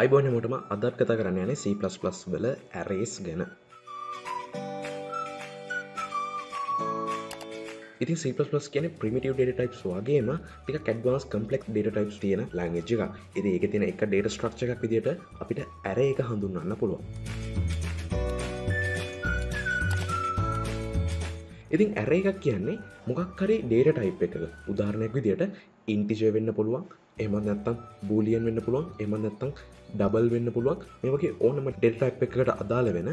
අයිබෝන් හැමෝටම අදත් කතා කරන්න යන්නේ C++ වල arrays ගැන. ඉතින් C++ කියන්නේ primitive data types වගේම ටිකක් advanced complex data types තියෙන language එකක්. ඉතින් ඒකේ තියෙන එක data structure එකක් විදියට අපිට array එක හඳුන්වන්න පුළුවන්. ඉතින් array එකක් කියන්නේ මොකක් හරි data type එකක උදාහරණයක් විදියට integer වෙන්න පුළුවන්. එහෙමත් නැත්නම් boolean වෙන්න පුළුවන් එහෙමත් නැත්නම් double වෙන්න පුළුවන් මේ වගේ ඕනම data type එකකට අදාළ වෙන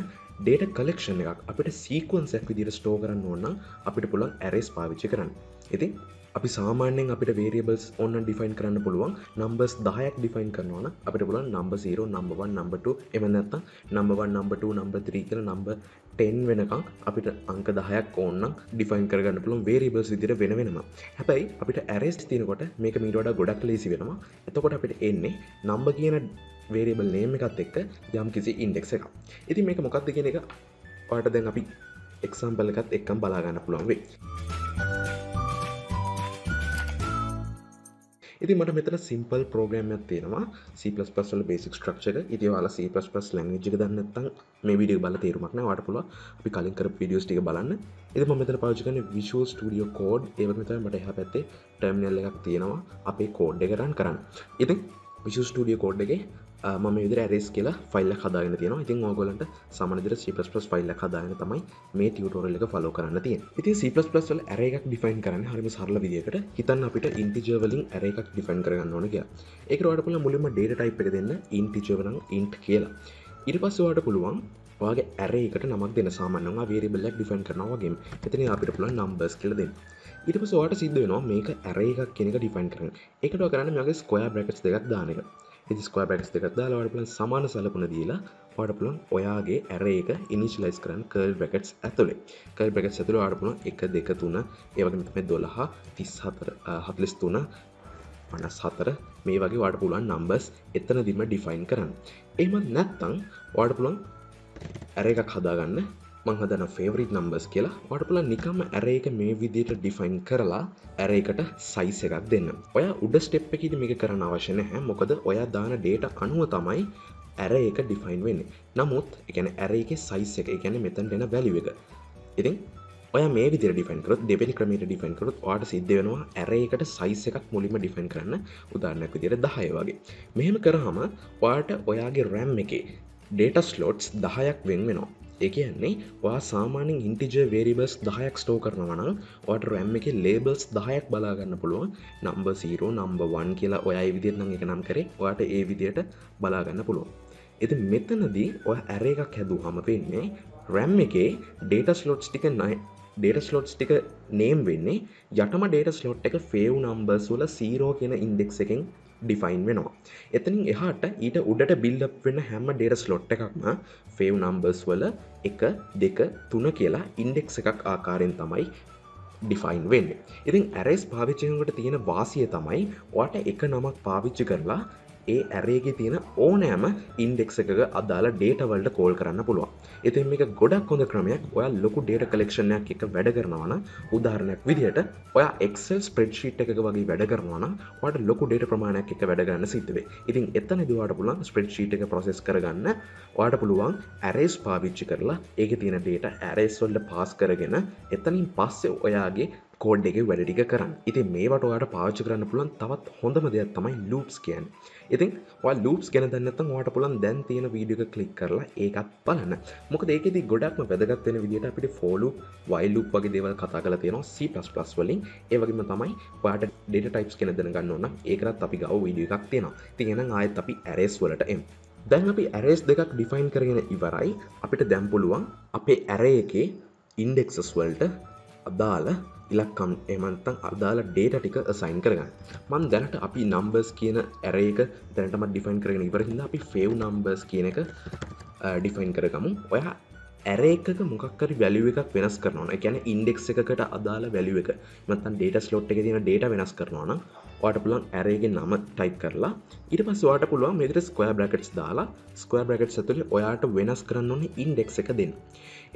data collection එකක් අපිට sequence එකක් විදිහට store කරන්න ඕන නම් අපිට පුළුවන් arrays පාවිච්චි කරන්න. ඉතින් අපි සාමාන්‍යයෙන් අපිට variables ඕන නම් define කරන්න පුළුවන් numbers 10ක් define කරනවා නම් අපිට පුළුවන් number 0 number 1 number 2 එහෙමත් නැත්නම් number 1 number 2 number 3 කියලා number 10 වෙනකන් අපිට අංක 10ක් ඕන නම් define කරගන්න පුළුවන් variables විදිහට වෙන වෙනම. හැබැයි අපිට arrays තියෙනකොට මේක මීට වඩා ගොඩක් ලීසි වෙනවා. එතකොට අපිට එන්නේ number කියන variable name එකත් එක්ක යම්කිසි index එකක්. ඉතින් මේක මොකක්ද කියන එක ඔයාලට දැන් අපි example එකත් එක්කම බලා ගන්න පුළුවන් වෙයි. ඉතින් මට මෙතන simple program එකක් තියෙනවා C++ වල basic structure එක. ඉතින් ඔයාලා C++ language එක දන්නේ නැත්නම් මේ වීඩියෝ එක බලලා තේරුමක් නැහැ. ඔයාලට පුළුවන් අපි කලින් කරපු videos ටික බලන්න. ඉතින් මම මෙතන පාවිච්චි කරන්නේ Visual Studio Code. ඒ වගේම තමයි මට එහා පැත්තේ terminal එකක් තියෙනවා අපේ code එක run කරන්න. ඉතින් Visual Studio Code එකේ මම මේ විදිහට arrays කියලා ෆයිල් එකක් හදාගෙන තියෙනවා. ඉතින් ඕගොල්ලන්ට සාමාන්‍ය විදිහට C++ ෆයිල් එකක් හදාගෙන තමයි මේ ටියුටෝරියල් එක ෆලෝ කරන්න තියෙන්නේ. ඉතින් C++ වල array එකක් ඩිෆයින් කරන්න හරිම සරල විදිහකට හිතන්න අපිට integer වලින් array එකක් ඩිෆයින් කරගන්න ඕන කියලා. ඒකට ඔයාලට පුළුවන් මුලින්ම data type එක දෙන්න integer නම් int කියලා. ඊට පස්සේ ඔයාලට පුළුවන් ඔයාගේ array එකට නමක් දෙන්න සාමාන්‍යයෙන් ආ variable එකක් ඩිෆයින් කරනවා වගේම. එතනින් අපිට පුළුවන් numbers කියලා දෙන්න. ඊට පස්සේ ඔයාලට සිද්ධ වෙනවා මේක array එකක් කියන එක ඩිෆයින් කරන්න. ඒකට ඔයා කරන්නේ මේ වගේ square brackets දෙකක් දාන එක. This square brackets the gather plan samana salapuna dealer, waterplum, oyage, array, initialize current curl brackets athole. Curl brackets atholo arpuna, eka decatuna, evagamedolaha, this hatlistuna, panas hatter, mevagi waterpula numbers, etana dima define current. Ema natang, waterplum, arega kadagana, manghadana favorite numbers killer, waterpula nikam, array may be define curla. ඇරයකට size එකක් දෙන්න. ඔයා උඩ step එකේදී මේක කරන්න අවශ්‍ය නැහැ. මොකද ඔයා දාන data අනුව තමයි array එක define වෙන්නේ. නමුත් ඒ කියන්නේ array එකේ size එක, ඒ කියන්නේ මෙතනට එන value එක. ඉතින් ඔයා මේ විදිහට define කරොත්, දෙවෙනි ක්‍රමයට define කරොත් ඔයාට සිද්ධ වෙනවා array එකට size එකක් මුලින්ම define කරන්න. උදාහරණයක් විදිහට 10 වගේ. මෙහෙම කරාම ඔයාට ඔයාගේ RAM එකේ data slots 10ක් වෙන් වෙනවා. ඒ කියන්නේ ඔයා සාමාන්‍යයෙන් integer variables 10ක් store කරනවා නම් ඔයාට RAM එකේ labels 10ක් බලා ගන්න පුළුවන් number 0 number 1 කියලා ඔයා ඒ විදිහට නම් එක නම් කරේ ඔයාට ඒ විදිහට බලා ගන්න පුළුවන්. ඉතින් මෙතනදී ඔයා array එකක් හැදුවාම වෙන්නේ RAM එකේ data slots ටික name වෙන්නේ යටම data slot එක fave numbers වල 0 කියන index එකෙන් define වෙනවා. එතනින් එහාට ඊට උඩට build up වෙන හැම data slot එකක්ම fave numbers වල 1 2 3 කියලා index එකක් ආකාරයෙන් තමයි define වෙන්නේ. ඉතින් arrays පාවිච්චි කරනකොට තියෙන වාසිය තමයි ඔයාට එක නමක් පාවිච්චි කරලා ඒ array එකේ තියෙන ඕනෑම index එකක අදාළ data වලට call කරන්න පුළුවන්. ඉතින් මේක ගොඩක් හොඳ ක්‍රමයක්. ඔයා ලොකු data collection එකක් එක වැඩ කරනවා නම් උදාහරණයක් විදිහට ඔයා excel spreadsheet එකක වගේ වැඩ කරනවා නම් ඔයාට ලොකු data ප්‍රමාණයක් එක වැඩ ගන්න සිද්ධ වෙයි. ඉතින් එතනදී ඔයාට පුළුවන් spreadsheet එක process කරගන්න. ඔයාට පුළුවන් arrays පාවිච්චි කරලා ඒකේ තියෙන data arrays වලට pass කරගෙන එතනින් පස්සේ ඔයාගේ code එකේ වැඩ ටික කරන්න. ඉතින් මේවට ඔයාට පාවිච්චි කරන්න පුළුවන් තවත් හොඳම දෙයක් තමයි loops කියන්නේ. ඉතින් ඔයා loops ගැන දන්නේ නැත්නම් ඔයාට පුළුවන් දැන් තියෙන වීඩියෝ එක ක්ලික් කරලා ඒකත් බලන්න. මොකද ඒකෙදි ගොඩක්ම වැදගත් වෙන විදිහට අපිට for loop, while loop වගේ දේවල් කතා කරලා තියෙනවා C++ වලින්. ඒ වගේම තමයි ඔයාට data types ගැන දැනගන්න ඕන නම් ඒකටත් අපි ගාව වීඩියෝ එකක් තියෙනවා. ඉතින් එහෙනම් ආයෙත් අපි arrays වලට එමු. දැන් අපි arrays දෙකක් define කරගෙන ඉවරයි. අපිට දැන් පුළුවන් අපේ array එකේ indexes වලට අදාළ ඉලක්කම් එහෙම නැත්නම් අදාළ data ටික assign කරගන්න. මම දැනට අපි numbers කියන array එක දැනටම define කරගෙන ඉවර හින්දා අපි fave numbers කියන එක define කරගමු. ඔයා array එකක මොකක් හරි value එකක් වෙනස් කරනවා නම්, ඒ කියන්නේ index එකකට අදාළ value එක. නැත්නම් data slot එකේ තියෙන data වෙනස් කරනවා නම්, ඔයාට පුළුවන් array එකේ නම type කරලා ඊට පස්සේ ඔයාට පුළුවන් මේ විදිහට square brackets දාලා square brackets ඇතුලේ ඔයාට වෙනස් කරන්න ඕනේ index එක දෙන්න.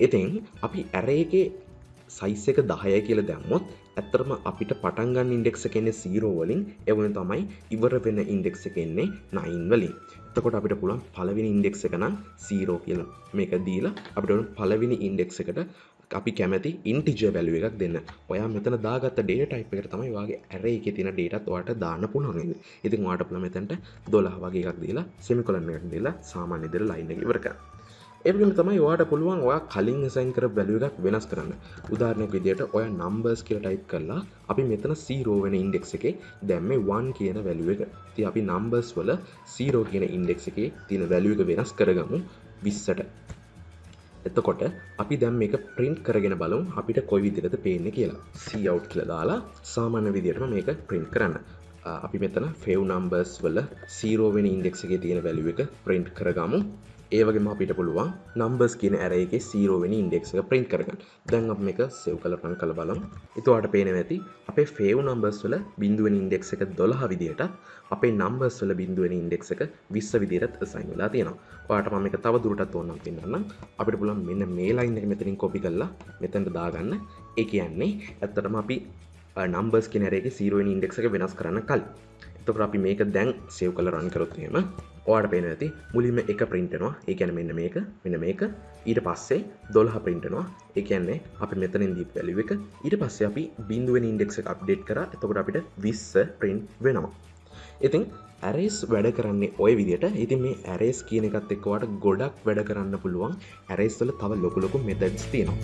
ඉතින් අපි array එකේ size එක 10 කියලා දැම්මොත් ඇත්තටම අපිට පටන් ගන්න ඉන්ඩෙක්ස් එක එන්නේ 0 වලින් ඒ වගේම තමයි ඉවර වෙන ඉන්ඩෙක්ස් එක එන්නේ 9 වලින්. එතකොට අපිට පුළුවන් පළවෙනි ඉන්ඩෙක්ස් එක නම් 0 කියලා. මේක දීලා අපිට ඕන පළවෙනි ඉන්ඩෙක්ස් එකට අපි කැමති ඉන්ටිජර් වැලියු එකක් දෙන්න. ඔයා මෙතන දාගත්ත data type එකට තමයි ඔයාගේ array එකේ තියෙන data ඔයාට දාන්න පුළුවන්. ඉතින් ඔයාට පුළුවන් මෙතනට 12 වගේ එකක් දීලා semicolon එකක් දීලා සාමාන්‍ය විදිහට line එක ඉවර කරන්න. Every time you are pulling or calling a sign curve value that when a strand Udarno Gideata or numbers kill type color up in method zero when index a then may one key and a value the happy numbers fuller zero key index a the value of Venus Karagamu visit at the quarter up them make a print Karagana balloon up it a coy with the pain a killer see out Kladala Saman with the make a print Karana. අපි මෙතන fav numbers වල 0 වෙනි index එකේ තියෙන value එක print කරගමු. ඒ වගේම අපිට පුළුවන් numbers කියන array එකේ 0 වෙනි ඉන්ඩෙක්ස් එක print කරගන්න. දැන් අපි මේක save කරලා run කරලා බලමු. ඒතකොට පේනවා ඇති අපේ fav numbers වල බිඳු වෙනි ඉන්ඩෙක්ස් එක 12 විදියට අපේ numbers වල බිඳු වෙනි ඉන්ඩෙක්ස් එක 20 විදියටත් assign වෙලා තියෙනවා. ඔයාලට මම මේක තව දුරටත් ඕනනම් පෙන්නන්නම්. අපිට පුළුවන් මෙන්න මේ line එක මෙතනින් copy කරලා මෙතනට දාගන්න. ඒ කියන්නේ ඇත්තටම අපි numbers කියන array එකේ 0 වෙනි ඉන්ඩෙක්ස් එක වෙනස් කරන්න කල. එතකොට අපි මේක දැන් save කරලා run කරොත් එහෙම ඔයාලට පේනවා ඇති මුලින්ම එක print වෙනවා. ඒ කියන්නේ මෙන්න මේක. ඊට පස්සේ 12 print වෙනවා. ඒ කියන්නේ අපි මෙතනින් දීප value එක. ඊට පස්සේ අපි බිඳු වෙනි ඉන්ඩෙක්ස් එක update කරා. එතකොට අපිට 20 print වෙනවා. ඉතින් arrays වැඩ කරන්නේ ඔය විදිහට. ඉතින් මේ arrays කියන එකත් එක්ක ඔයාලට ගොඩක් වැඩ කරන්න පුළුවන්. arrays වල තව ලොකු methods තියෙනවා.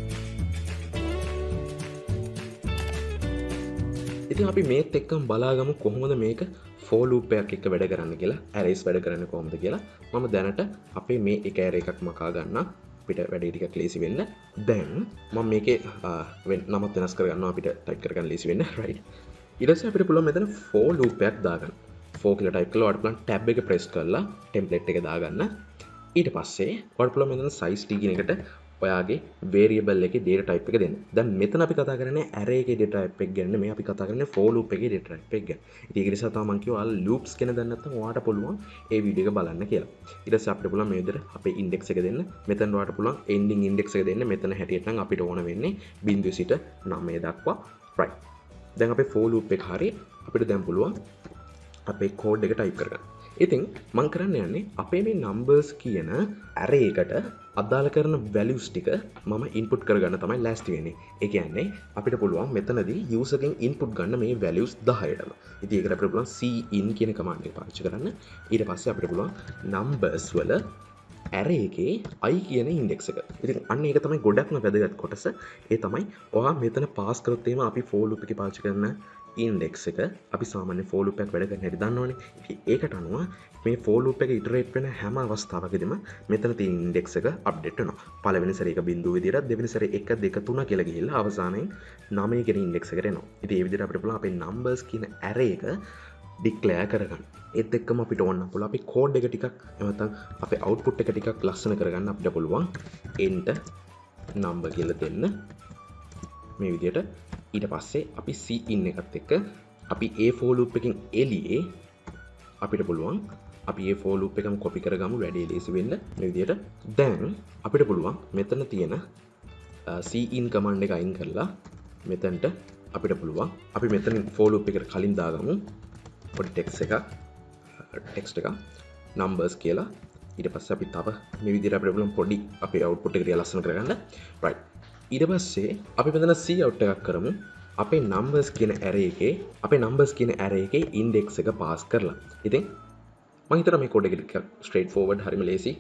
ඉතින් අපි මේත් එක්කම බලාගමු කොහොමද මේක for loop එකක් එක්ක වැඩ කරන්න කියලා arrays වැඩ කරන්නේ කොහොමද කියලා. මම දැනට අපේ මේ එක array එකක් මකා ගන්න අපිට වැඩේ ටිකක් ලේසි වෙන්න. දැන් මම මේකේ නම වෙනස් කර ගන්නවා අපිට ටයිප් කර ගන්න ලේසි වෙන්න. right. ඊට පස්සේ අපිට පුළුවන් මෙතන for loop එකක් දාගන්න. for කියලා ටයිප් කළා ඔයාලට පුළුවන් tab එක press කරලා template එක දාගන්න. ඊට පස්සේ ඔයාලට පුළුවන් මෙතන size t කියන එකට ඔයාගේ variable එකේ data type එක දෙන්න. දැන් මෙතන අපි කතා කරන්නේ array එකේ data type එක ගැන. මේ අපි කතා කරන්නේ for loop එකේ data type එක ගැන. ඉතින් ඒක නිසා තමයි මම කිව්වා ඔයාලා loops ගැන දන්නේ නැත්නම් ඔයාට පුළුවන් මේ වීඩියෝ එක බලන්න කියලා. ඊට පස්සේ අපිට පුළුවන් මේ විදිහට අපේ index එක දෙන්න. මෙතන ඔයාට පුළුවන් ending index එක දෙන්න. මෙතන හැටියට නම් අපිට ඕන වෙන්නේ 0 සිට 9 දක්වා. right. දැන් අපේ for loop එක හරිය අපිට දැන් පුළුවන් අපේ code එක type කරගන්න. ඉතින් මම කරන්න යන්නේ අපේ මේ numbers කියන array එකට අදාළ කරන values ටික මම input කරගන්න තමයි ලෑස්ති වෙන්නේ. ඒ කියන්නේ අපිට පුළුවන් මෙතනදී user එකෙන් input ගන්න මේ values 10ටම. ඉතින් ඒකට අපිට පුළුවන් cin කියන command එක පාවිච්චි කරන්න. ඊට පස්සේ අපිට පුළුවන් numbers වල array එකේ i කියන index එක. ඉතින් අන්න ඒක තමයි ගොඩක්ම වැදගත් කොටස. ඒ තමයි ඔයා මෙතන pass කරොත් එහෙම අපි for loop එකේ පාවිච්චි කරන index එක අපි සාමාන්‍ය for loop එකක් වැඩ කරන හැටි දන්නවනේ. ඒකට අනුව මේ for loop එක iterate වෙන හැම අවස්ථාවකදීම මෙතන තියෙන index එක update වෙනවා. පළවෙනි සැරේ 0 විදියට, දෙවෙනි සැරේ 1 2 3 කියලා ගිහිල්ලා අවසානයේ 9 කියන index එකට එනවා. ඉතින් මේ විදිහට අපිට පුළුවන් අපේ numbers කියන array එක declare කරගන්න. ඒත් එක්කම අපිට ඕන නම් පුළුවන් අපි code එක ටිකක් එහෙම නැත්නම් අපේ output එක ටිකක් ලස්සන කරගන්න අපිට පුළුවන් enter number කියලා දෙන්න. මේ විදිහට ඊට පස්සේ අපි cin එකත් එක්ක අපි a for loop එකෙන් එළියේ අපිට පුළුවන් අපි a for loop එකම copy කරගමු වැඩේ ලේසි වෙන්න මේ විදිහට. දැන් අපිට පුළුවන් මෙතන තියෙන cin command එක අයින් කරලා මෙතනට අපිට පුළුවන් අපි මෙතන for loop එකට කලින් දාගමු පොඩි text එකක් numbers කියලා. ඊට පස්සේ අපි තව මේ විදිහට අපිට පුළුවන් පොඩි අපේ output එක ටික ලස්සන කරගන්න. right. ඊට පස්සේ අපි මෙතන C out එකක් කරමු. අපේ numbers කියන array එකේ index එක pass කරලා. ඉතින් මම හිතනවා මේ code එක ටිකක් straightforward හරිම ලේසි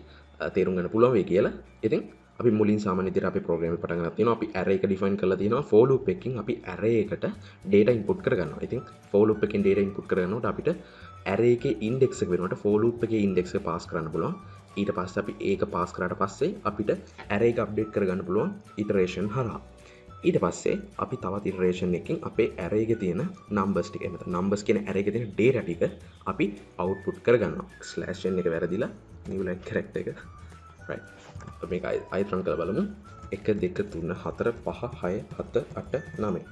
තේරුම් ගන්න පුළුවන් වෙයි කියලා. ඉතින් අපි මුලින් සාමාන්‍ය විදිහට අපේ program එක පටන් ගන්න තියෙනවා. අපි array එක define කරලා තියෙනවා. for loop එකකින් අපි array එකට data input කරගන්නවා. ඉතින් for loop එකෙන් data input කරගන්නකොට අපිට array එකේ index එක වෙනුවට for loop එකේ index එක pass කරන්න පුළුවන්. ඊට පස්සේ අපි ඒක පාස් කරාට පස්සේ අපිට array එක අප්ඩේට් කරගන්න පුළුවන් iteration හරහා. ඊට පස්සේ අපි තවත් iteration එකකින් අපේ array එකේ තියෙන numbers ටික එමෙතන numbers කියන array එකේ තියෙන data ටික අපි output කරගන්නවා. \n එක වැරදිලා new line correct එක. right. අපි මේක අයිත් run කරලා බලමු. 1 2 3 4 5 6 7 8 9.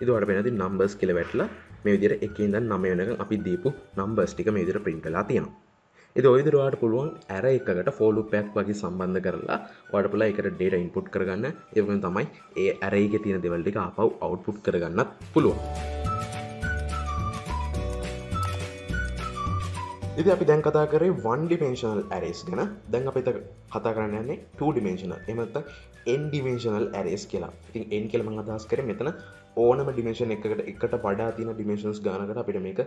ඊළඟට වෙනදී numbers කියලා වැටලා මේ විදිහට 1 ඉඳන් 9 වෙනකන් අපි දීපු numbers ටික මේ විදිහට print කරලා තියෙනවා. This is the array for loop pack sambandha karala owadapula ekata data input karaganna e wagen thamai e array ekේ තියෙන දේවල් ටික ආපහු output කරගන්නත් පුළුවන්. ඉතින් අපි දැන් කතා කරේ 1-dimensional arrays ගැන. දැන් අපි කතා කරන්න යන්නේ 2-dimensional. එහෙම නැත්නම් n-dimensional arrays කියලා. ඉතින් n කියලා මම අදහස් කරේ මෙතන ඕනම dimension එකකට වඩා තියෙන dimensions ගණනකට අපිට මේක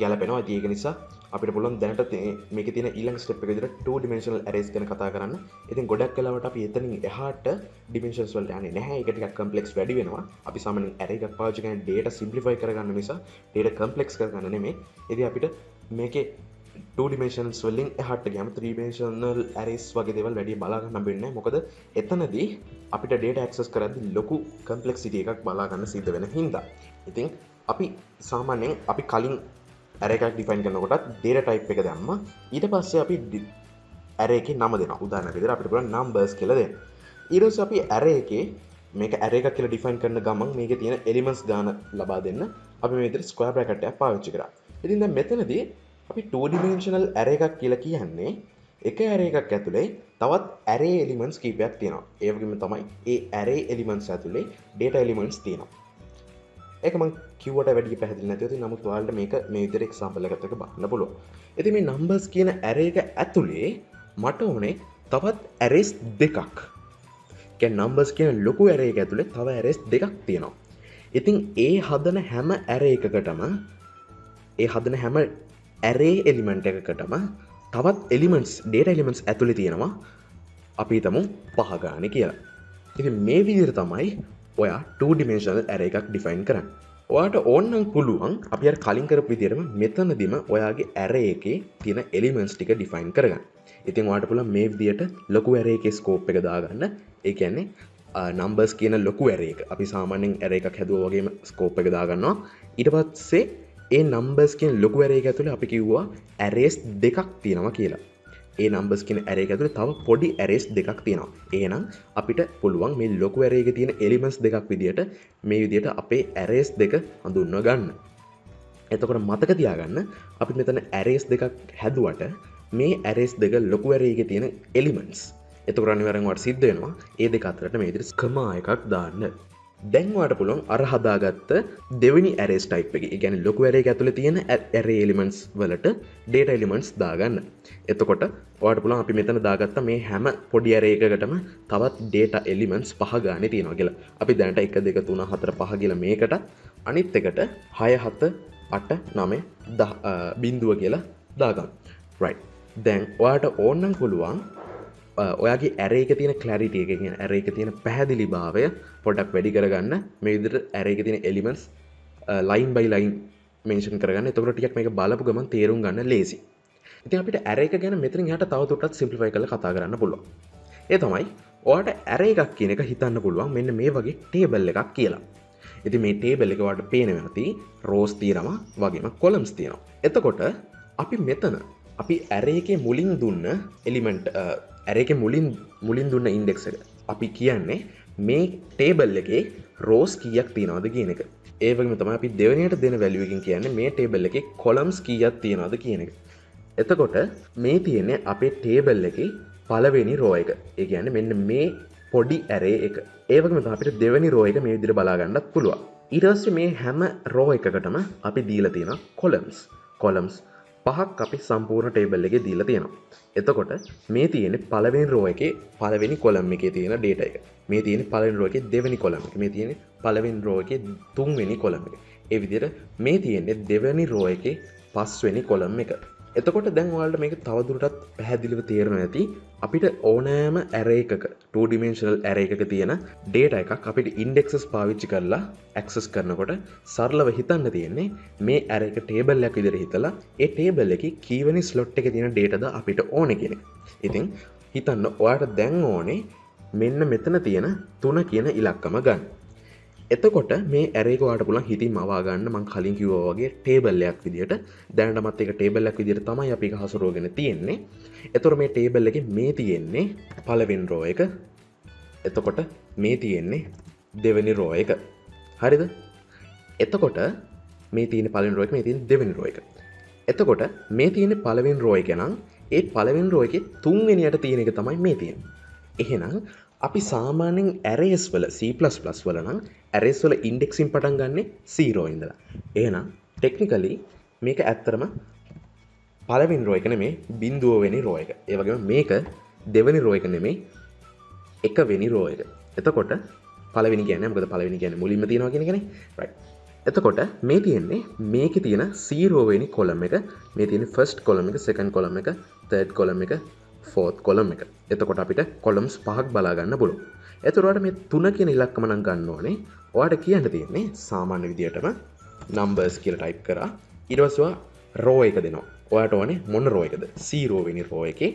ගැලපෙනවා. ඉතින් ඒක නිසා අපිට පුළුවන් දැනට මේකේ තියෙන ඊළඟ step එක විදිහට 2-dimensional arrays ගැන කතා කරන්න. ඉතින් ගොඩක් වෙලාවට අපි එතනින් එහාට dimensions වලට යන්නේ නැහැ. ඒක ටිකක් complex වැඩි වෙනවා. අපි සාමාන්‍යයෙන් array එකක් පාවිච්චි කරන data simplify කරගන්න නිසා data complex කරගන්න නෙමෙයි. ඉතින් අපිට make it 2-dimensional swelling a hard game 3-dimensional arrays වගේ දේවල් වැඩි බලා ගන්න වෙන්නේ මොකද එතනදී අපිට data access කරද්දී ලොකු complexity එකක් බලා ගන්න සිද්ධ වෙන හින්දා. ඉතින් අපි සාමාන්‍යයෙන් අපි කලින් array එකක් define කරනකොටත් data type එක දැම්මා. ඊට පස්සේ අපි array එකේ නම දෙනවා. උදාහරණයක් විදිහට අපිට පුළුවන් numbers කියලා දෙන්න. ඊට පස්සේ අපි array එකේ මේක array එකක් කියලා define කරන ගමන් මේකේ තියෙන elements ගන්න ලබා දෙන්න අපි මේ විදිහට square bracket එකක් පාවිච්චි කරා. ඉතින් දැන් මෙතනදී අපි 2-dimensional array එකක් කියලා කියන්නේ එක array එකක් ඇතුලේ තවත් array elements කීපයක් තියෙනවා. ඒ වගේම තමයි ඒ array elements ඇතුලේ data elements තියෙනවා. ඒක මම කිව්වට වැඩිය පැහැදිලි නැතිව තියෙන නමුත් ඔයාලට මේක මේ විදිහට example එකකට බලන්න පුළුවන්. ඉතින් මේ numbers කියන array එක ඇතුලේ මට ඕනේ තවත් arrays දෙකක්. කියන්නේ numbers කියන ලොකු array එක ඇතුලේ තව arrays දෙකක් තියෙනවා. ඉතින් ඒ හදන හැම array එකකටම array element එකකටම තවත් elements data elements ඇතුලේ තියෙනවා අපි හිතමු 5 ගානේ කියලා. ඉතින් මේ විදිහට තමයි ඔයා 2-dimensional array එකක් define කරන්නේ. ඔයාට ඕන නම් පුළුවන් අපි අර කලින් කරපු විදිහටම මෙතනදිම ඔයාගේ array එකේ තියෙන elements ටික define කරගන්න. ඉතින් ඔයාට පුළුවන් මේ විදිහට ලොකු array එකේ scope එක දාගන්න. ඒ කියන්නේ numbers කියන ලොකු array එක. අපි සාමාන්‍යයෙන් array එකක් හැදුවා වගේම scope එක දාගන්නවා. ඊට පස්සේ A numbers can look where I get to apicua arrays decactina kila. A numbers can array get to the body arrays decactina. Enang apita pulwang may look where I get in elements decac with theatre may theatre up a arrays deca and do no gun. Ethoka matakatiagana up with an arrays decac head water may arrays deca look where I get in elements. Ethoranwang or sideno, a decatrata made this comma darn. Then what pulong arhadagat devini arrays type again look where catholitian array elements valata data elements dagan etokota or pulong apimetan dagata may hammer podi array gatama tavat data elements pahaganiti nogila apidanta ekadekatuna hatra pahagila makata anitekata higher hata atta name da binduagila dagan. Right. Then what onan kuluang ඔයාගේ array එකේ තියෙන clarity එක කියන්නේ array එකේ තියෙන පැහැදිලිභාවය පොඩ්ඩක් වැඩි කරගන්න මේ විදිහට array එකේ තියෙන elements line by line mention කරගන්න. එතකොට ටිකක් මේක බලපු ගමන් තේරුම් ගන්න ලේසි. ඉතින් අපිට array එක ගැන මෙතනින් එහාට තව දුරටත් simplify කරලා කතා කරන්න පුළුවන්. ඒ තමයි ඔයාට array එකක් කියන එක හිතන්න පුළුවන් මෙන්න මේ වගේ table එකක් කියලා. ඉතින් මේ table එක ඔයාලට පේන වෙනති rows තියෙනවා වගේම columns තියෙනවා. එතකොට අපි මෙතන අපි array එකේ මුලින් දුන්න element array එකේ මුලින් දුන්න index එක අපි කියන්නේ මේ table එකේ rows කීයක් තියනවද කියන එක. ඒ වගේම තමයි අපි දෙවෙනියට දෙන value එකකින් කියන්නේ මේ table එකේ columns කීයක් තියනවද කියන එක. එතකොට මේ තියෙන්නේ අපේ table එකේ පළවෙනි row එක. ඒ කියන්නේ මෙන්න මේ පොඩි array එක. ඒ වගේම තමයි අපිට දෙවෙනි row එක මේ විදිහට බලා ගන්නත් පුළුවන්. ඊට පස්සේ මේ හැම row එකකටම අපි දීලා තියෙනවා columns. columns පහක් අපි සම්පූර්ණ ටේබල් එකේ දීලා තියෙනවා. එතකොට මේ තියෙන පළවෙනි row එකේ පළවෙනි column එකේ තියෙන data එක. මේ තියෙන පළවෙනි row එකේ දෙවෙනි column එක. මේ තියෙන පළවෙනි row එකේ තුන්වෙනි column එක. ඒ විදිහට මේ තියෙන්නේ දෙවෙනි row එකේ පස්වෙනි column එක. එතකොට දැන් ඔයාලට මේක තවදුරටත් පැහැදිලිව තේරෙනවා ඇති. අපිට ඕනෑම array එකක 2-dimensional array එකක තියෙන data එකක් අපිට indexes පාවිච්චි කරලා access කරනකොට සරලව හිතන්න තියෙන්නේ මේ array එක table එකක් විදිහට හිතලා ඒ table එකේ කීවෙනි slot එකේ තියෙන data ද අපිට ඕනේ කියන එක. ඉතින් හිතන්න ඔයාලට දැන් ඕනේ මෙන්න මෙතන තියෙන 3 කියන ඉලක්කම ගන්න. එතකොට මේ array එක ඔයාලට පුළුවන් හිතින්ම අවා ගන්න මම කලින් කිව්වා වගේ table එකක් විදියට දැනටමත් ඒක table එකක් විදියට තමයි අපි ඒක හසුරුවගෙන තියෙන්නේ. එතකොට මේ table එකේ මේ තියෙන්නේ පළවෙනි row එක. එතකොට මේ තියෙන්නේ දෙවෙනි row එක. හරිද? එතකොට මේ තියෙන පළවෙනි row එක මේ තියෙන දෙවෙනි row එක. එතකොට මේ තියෙන්නේ පළවෙනි row එක නම් ඒ පළවෙනි row එකේ තුන්වෙනියට තියෙන එක තමයි මේ තියෙන්නේ. එහෙනම් අපි සාමාන්‍යයෙන් arrays වල C++ වල නම් arrays වල indexing පටන් ගන්නෙ 0 ඉඳලා. එහෙනම් technically මේක ඇත්තටම පළවෙනි row එක නෙමෙයි බිඳුව වෙනි row එක. ඒ වගේම මේක දෙවෙනි row එක නෙමෙයි එක වෙනි row එක. එතකොට පළවෙනි කියන්නේ මොකද පළවෙනි කියන්නේ මුලින්ම තියනවා කියන එකනේ. right. එතකොට මේ තියෙන්නේ මේකේ තියෙන 0 වෙනි column එක, මේ තියෙන first column එක, second column එක, third column එක, fourth column එක. එතකොට අපිට columns පහක් බලා ගන්න පුළුවන්. ඒතරවට මේ 3 කියන ඉලක්කම නම් ගන්න ඕනේ. ඔයාලට කියන්න තියෙන්නේ සාමාන්‍ය විදියටම numbers කියලා type කරා. ඊට පස්සේ row එක දෙනවා. ඔයාලට ඕනේ මොන row එකද? 0 වෙනි row එකේ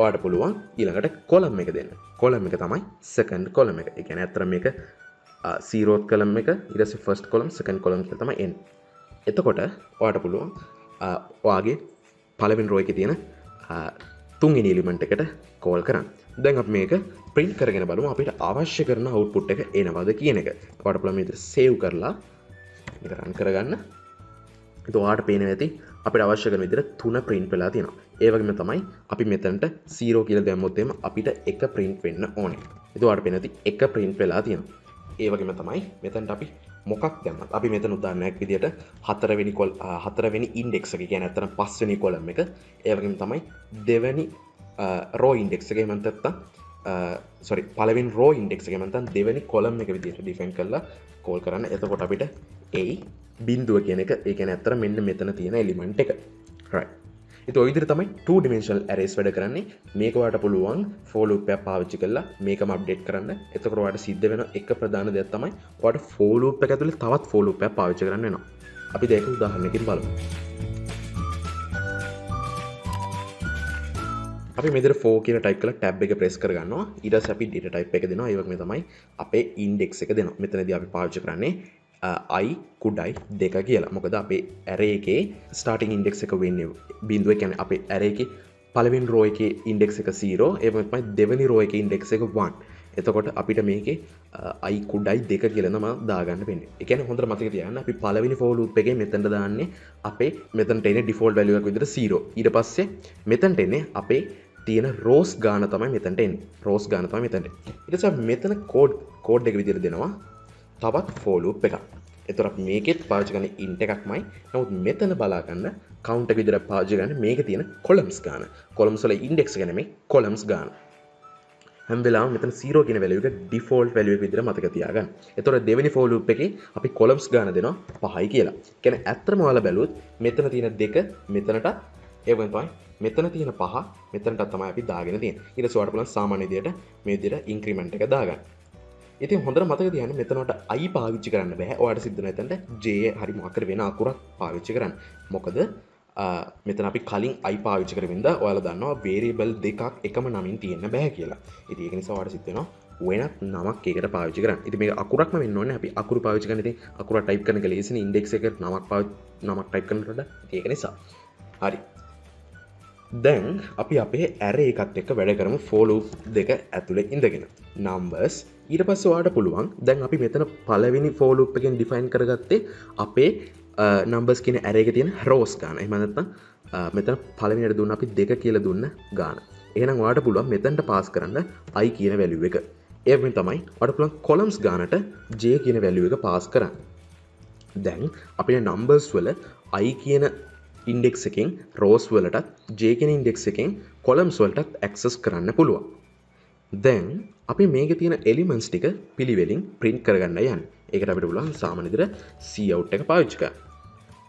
ඔයාලට පුළුවන් ඊළඟට column එක දෙන්න. column එක තමයි second column එක. ඒ කියන්නේ අතර මේක 0th column එක ඊට පස්සේ first column second column කියලා තමයි එන්නේ. එතකොට ඔයාලට පුළුවන් ඔයාගේ පළවෙනි row එකේ තියෙන තුන්වෙනි එලිමන්ට් එකට කෝල් කරන්න. දැන් අපි මේක print කරගෙන බලමු අපිට අවශ්‍ය කරන output එක එනවද කියන එක. ඔයාලට පුළුවන් මේක save කරලා මේක run කරගන්න. එතකොට ඔයාලට පේනවා ඇති අපිට අවශ්‍ය කරන විදිහට 3 print වෙලා තියෙනවා. ඒ වගේම තමයි අපි මෙතනට 0 කියලා දැම්මොත් එහෙම අපිට එක print වෙන්න ඕනේ. එතකොට ඔයාලට පේනවා ඇති එක print වෙලා තියෙනවා. ඒ වගේම තමයි මෙතනට අපි මොකක් දැම්මත් අපි මෙතන උදාහරණයක් විදිහට 4 වෙනි ඉන්ඩෙක්ස් එක කියන්නේ අතන 5 වෙනි කොලම් එක ඒ වගේම තමයි දෙවෙනි රෝ ඉන්ඩෙක්ස් එක එහෙම නැත්නම් sorry පළවෙනි රෝ ඉන්ඩෙක්ස් එක එහෙම නැත්නම් දෙවෙනි කොලම් එක විදිහට ඩිෆයින් කරලා කෝල් කරන්න. එතකොට අපිට a බිඳුව කියන එක ඒ කියන්නේ අතන මෙන්න මෙතන තියෙන එලිමන්ට් එක. right. ඒත් ඔය විදිහට තමයි 2 dimensional arrays වැඩ කරන්නේ. මේක ඔයාලට පුළුවන් for loop එකක් පාවිච්චි කරලා මේකම අප්ඩේට් කරන්න. එතකොට ඔයාලට සිද්ධ වෙන එක ප්‍රධාන දෙයක් තමයි ඔයාලට for loop එක ඇතුලේ තවත් for loop එකක් පාවිච්චි කරන්න වෙනවා. අපි දෙක උදාහරණයකින් බලමු. අපි මෙතන 4 කියලා ටයිප් කරලා tab එක press කරගන්නවා. ඊට පස්සේ අපි data type එක දෙනවා. ඒ වගේම තමයි අපේ index එක දෙනවා. මෙතනදී අපි පාවිච්චි කරන්නේ i කුඩයි 2 කියලා. මොකද අපේ array එකේ starting index එක වෙන්නේ බිඳුව. ඒ කියන්නේ අපේ array එකේ පළවෙනි row එකේ index එක 0. ඒ වගේම තමයි දෙවෙනි row එකේ index එක 1. එතකොට අපිට මේකේ i කුඩයි 2 කියලා නම දාගන්න වෙන්නේ. ඒ කියන්නේ හොඳට මතක තියාගන්න අපි පළවෙනි for loop එකේ මෙතනට දාන්නේ අපේ මෙතනට එන්නේ default value එකක් විදිහට 0. ඊට පස්සේ මෙතනට එන්නේ අපේ තියෙන රෝස් ගාන තමයි මෙතනට එන්නේ රෝස් ගාන තමයි මෙතනට ඊට පස්සේ මෙතන කෝඩ් එක විදිහට දෙනවා තවත් for loop එකක්. ඒතර අපි මේකෙත් පාවිච්චි කරන int එකක්මයි. නමුත් මෙතන බලා ගන්න count එක විදිහට පාවිච්චි කරන්නේ මේකේ තියෙන columns ගාන. columns වල index එක නෙමෙයි columns ගාන. හැම වෙලාවෙම මෙතන 0 කියන value එක default value එක විදිහට මතක තියාගන්න. ඒතර දෙවෙනි for loop එකේ අපි columns ගාන දෙනවා 5යි කියලා. ඒ කියන්නේ ඇත්තම ඔයාලා බැලුවොත් මෙතන තියෙන 2 මෙතනට ඒවෙන් තමයි මෙතන තියෙන පහ මෙතනට තමයි අපි දාගෙන තියෙන්නේ. ඊට සුවට පුළුවන් සාමාන්‍ය විදියට මේ විදියට ඉන්ක්‍රිමන්ට් එක දාගන්න. ඉතින් හොඳට මතක තියාගන්න මෙතනට i පාවිච්චි කරන්න බෑ. ඔයාලට සිද්ධ වෙන එතනට j හරි මොකක් හරි වෙන අකුරක් පාවිච්චි කරන්න. මොකද මෙතන අපි කලින් i පාවිච්චි කරමින්ද ඔයාලා දන්නවා variable දෙකක් එකම නමින් තියෙන්න බෑ කියලා. ඉතින් ඒක නිසා ඔයාලට සිද්ධ වෙනවා වෙනත් නමක් ඒකට පාවිච්චි කරන්න. ඉතින් මේක අකුරක්ම වෙන්න ඕනේ. අපි අකුරු පාවිච්චි කරන ඉතින් අකුර ටයිප් කරන එක ලේසියි ඉන්ඩෙක්ස් එකට නමක් ටයිප් කරනට වඩා. ඉතින් ඒක නිසා හරි දැන් අපි අපේ array එකත් එක්ක වැඩ කරමු for loop දෙක ඇතුලේ ඉඳගෙන numbers ඊට පස්සේ ඔයාලට පුළුවන් දැන් අපි මෙතන පළවෙනි for loop එකෙන් define කරගත්තේ අපේ numbers කියන array එකේ තියෙන rows ගාන. එහෙම නැත්නම් මෙතන පළවෙනියට දුන්න අපි 2 කියලා දුන්න ගාන. එහෙනම් ඔයාලට පුළුවන් මෙතනට pass කරන්න i කියන value එක. ඒ වගේම තමයි ඔයාලට පුළුවන් columns ගානට j කියන value එක pass කරන්න. දැන් අපේ numbers වල i කියන ඉන්ඩෙක්ස් එකෙන් රෝස් වලටත් j කියන ඉන්ඩෙක්ස් එකෙන් කොලම්ස් වලටත් ඇක්සස් කරන්න පුළුවන්. දැන් අපි මේකේ තියෙන එලිමන්ට්ස් ටික පිළිවෙලින් print කරගන්න යන්නේ. ඒකට අපිට පුළුවන් සාමාන්‍ය විදිහට cout එක පාවිච්චි කරන්න.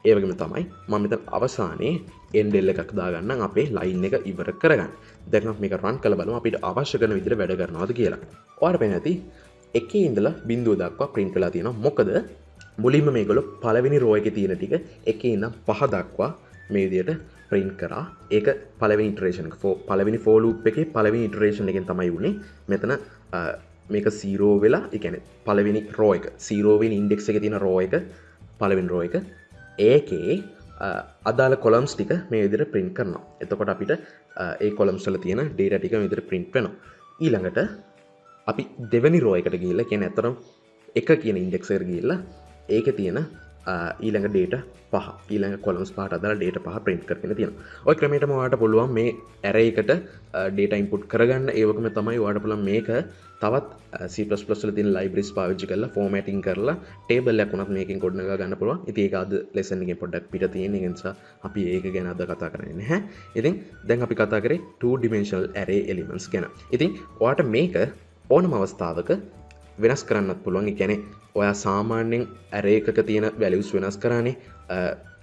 ඒ වගේම තමයි මම මෙතන අවසානයේ endl එකක් දාගන්නම් අපේ line එක ඉවර කරගන්න. දැන් අපි මේක run කරලා බලමු අපිට අවශ්‍ය කරන විදිහට වැඩ කරනවද කියලා. ඔයාලට පේන ඇති එකේ ඉඳලා බිඳුව දක්වා print වෙලා තියෙනවා. මොකද මුලින්ම මේගොල්ලෝ පළවෙනි row එකේ තියෙන ටික එකේ ඉඳන් 5 දක්වා මේ විදිහට print කරා. ඒක පළවෙනි iteration එක. පළවෙනි for loop එකේ පළවෙනි iteration එකෙන් තමයි උනේ. මෙතන මේක 0 වෙලා, ඒ කියන්නේ පළවෙනි row එක 0 වෙනි index එකේ තියෙන row එක පළවෙනි row එක ඒකේ අදාළ columns ටික මේ විදිහට print කරනවා. එතකොට අපිට ඒ columns වල තියෙන data ටික මේ විදිහට print වෙනවා. ඊළඟට අපි දෙවෙනි row එකට ගිහිල්ලා, කියන්නේ අතරම 1 කියන index එකට ගිහිල්ලා ඒකේ තියෙන ඊළඟ data පහ ඊළඟ columns පහට අදාළ data පහ print කරගෙන තියෙනවා. ඔය ක්‍රමයටම ඔයාලට පුළුවන් මේ array එකට data input කරගන්න. ඒ වගේම තමයි ඔයාලට පුළුවන් මේක තවත් C++ වල තියෙන libraries පාවිච්චි කරලා formatting කරලා table එකක් උනත් මේකෙන් code නගා ගන්න පුළුවන්. ඉතින් ඒක අද lesson එකේ පොඩ්ඩක් පිට තියෙන නිසා අපි ඒක ගැන අද කතා කරන්නේ නැහැ. ඉතින් දැන් අපි කතා කරේ 2-dimensional array elements ගැන. ඉතින් ඔයාලට මේක ඕනම අවස්ථාවක වෙනස් කරන්නත් පුළුවන්. ඒ කියන්නේ ඔයා සාමාන්‍යයෙන් array එකක තියෙන values වෙනස් කරානේ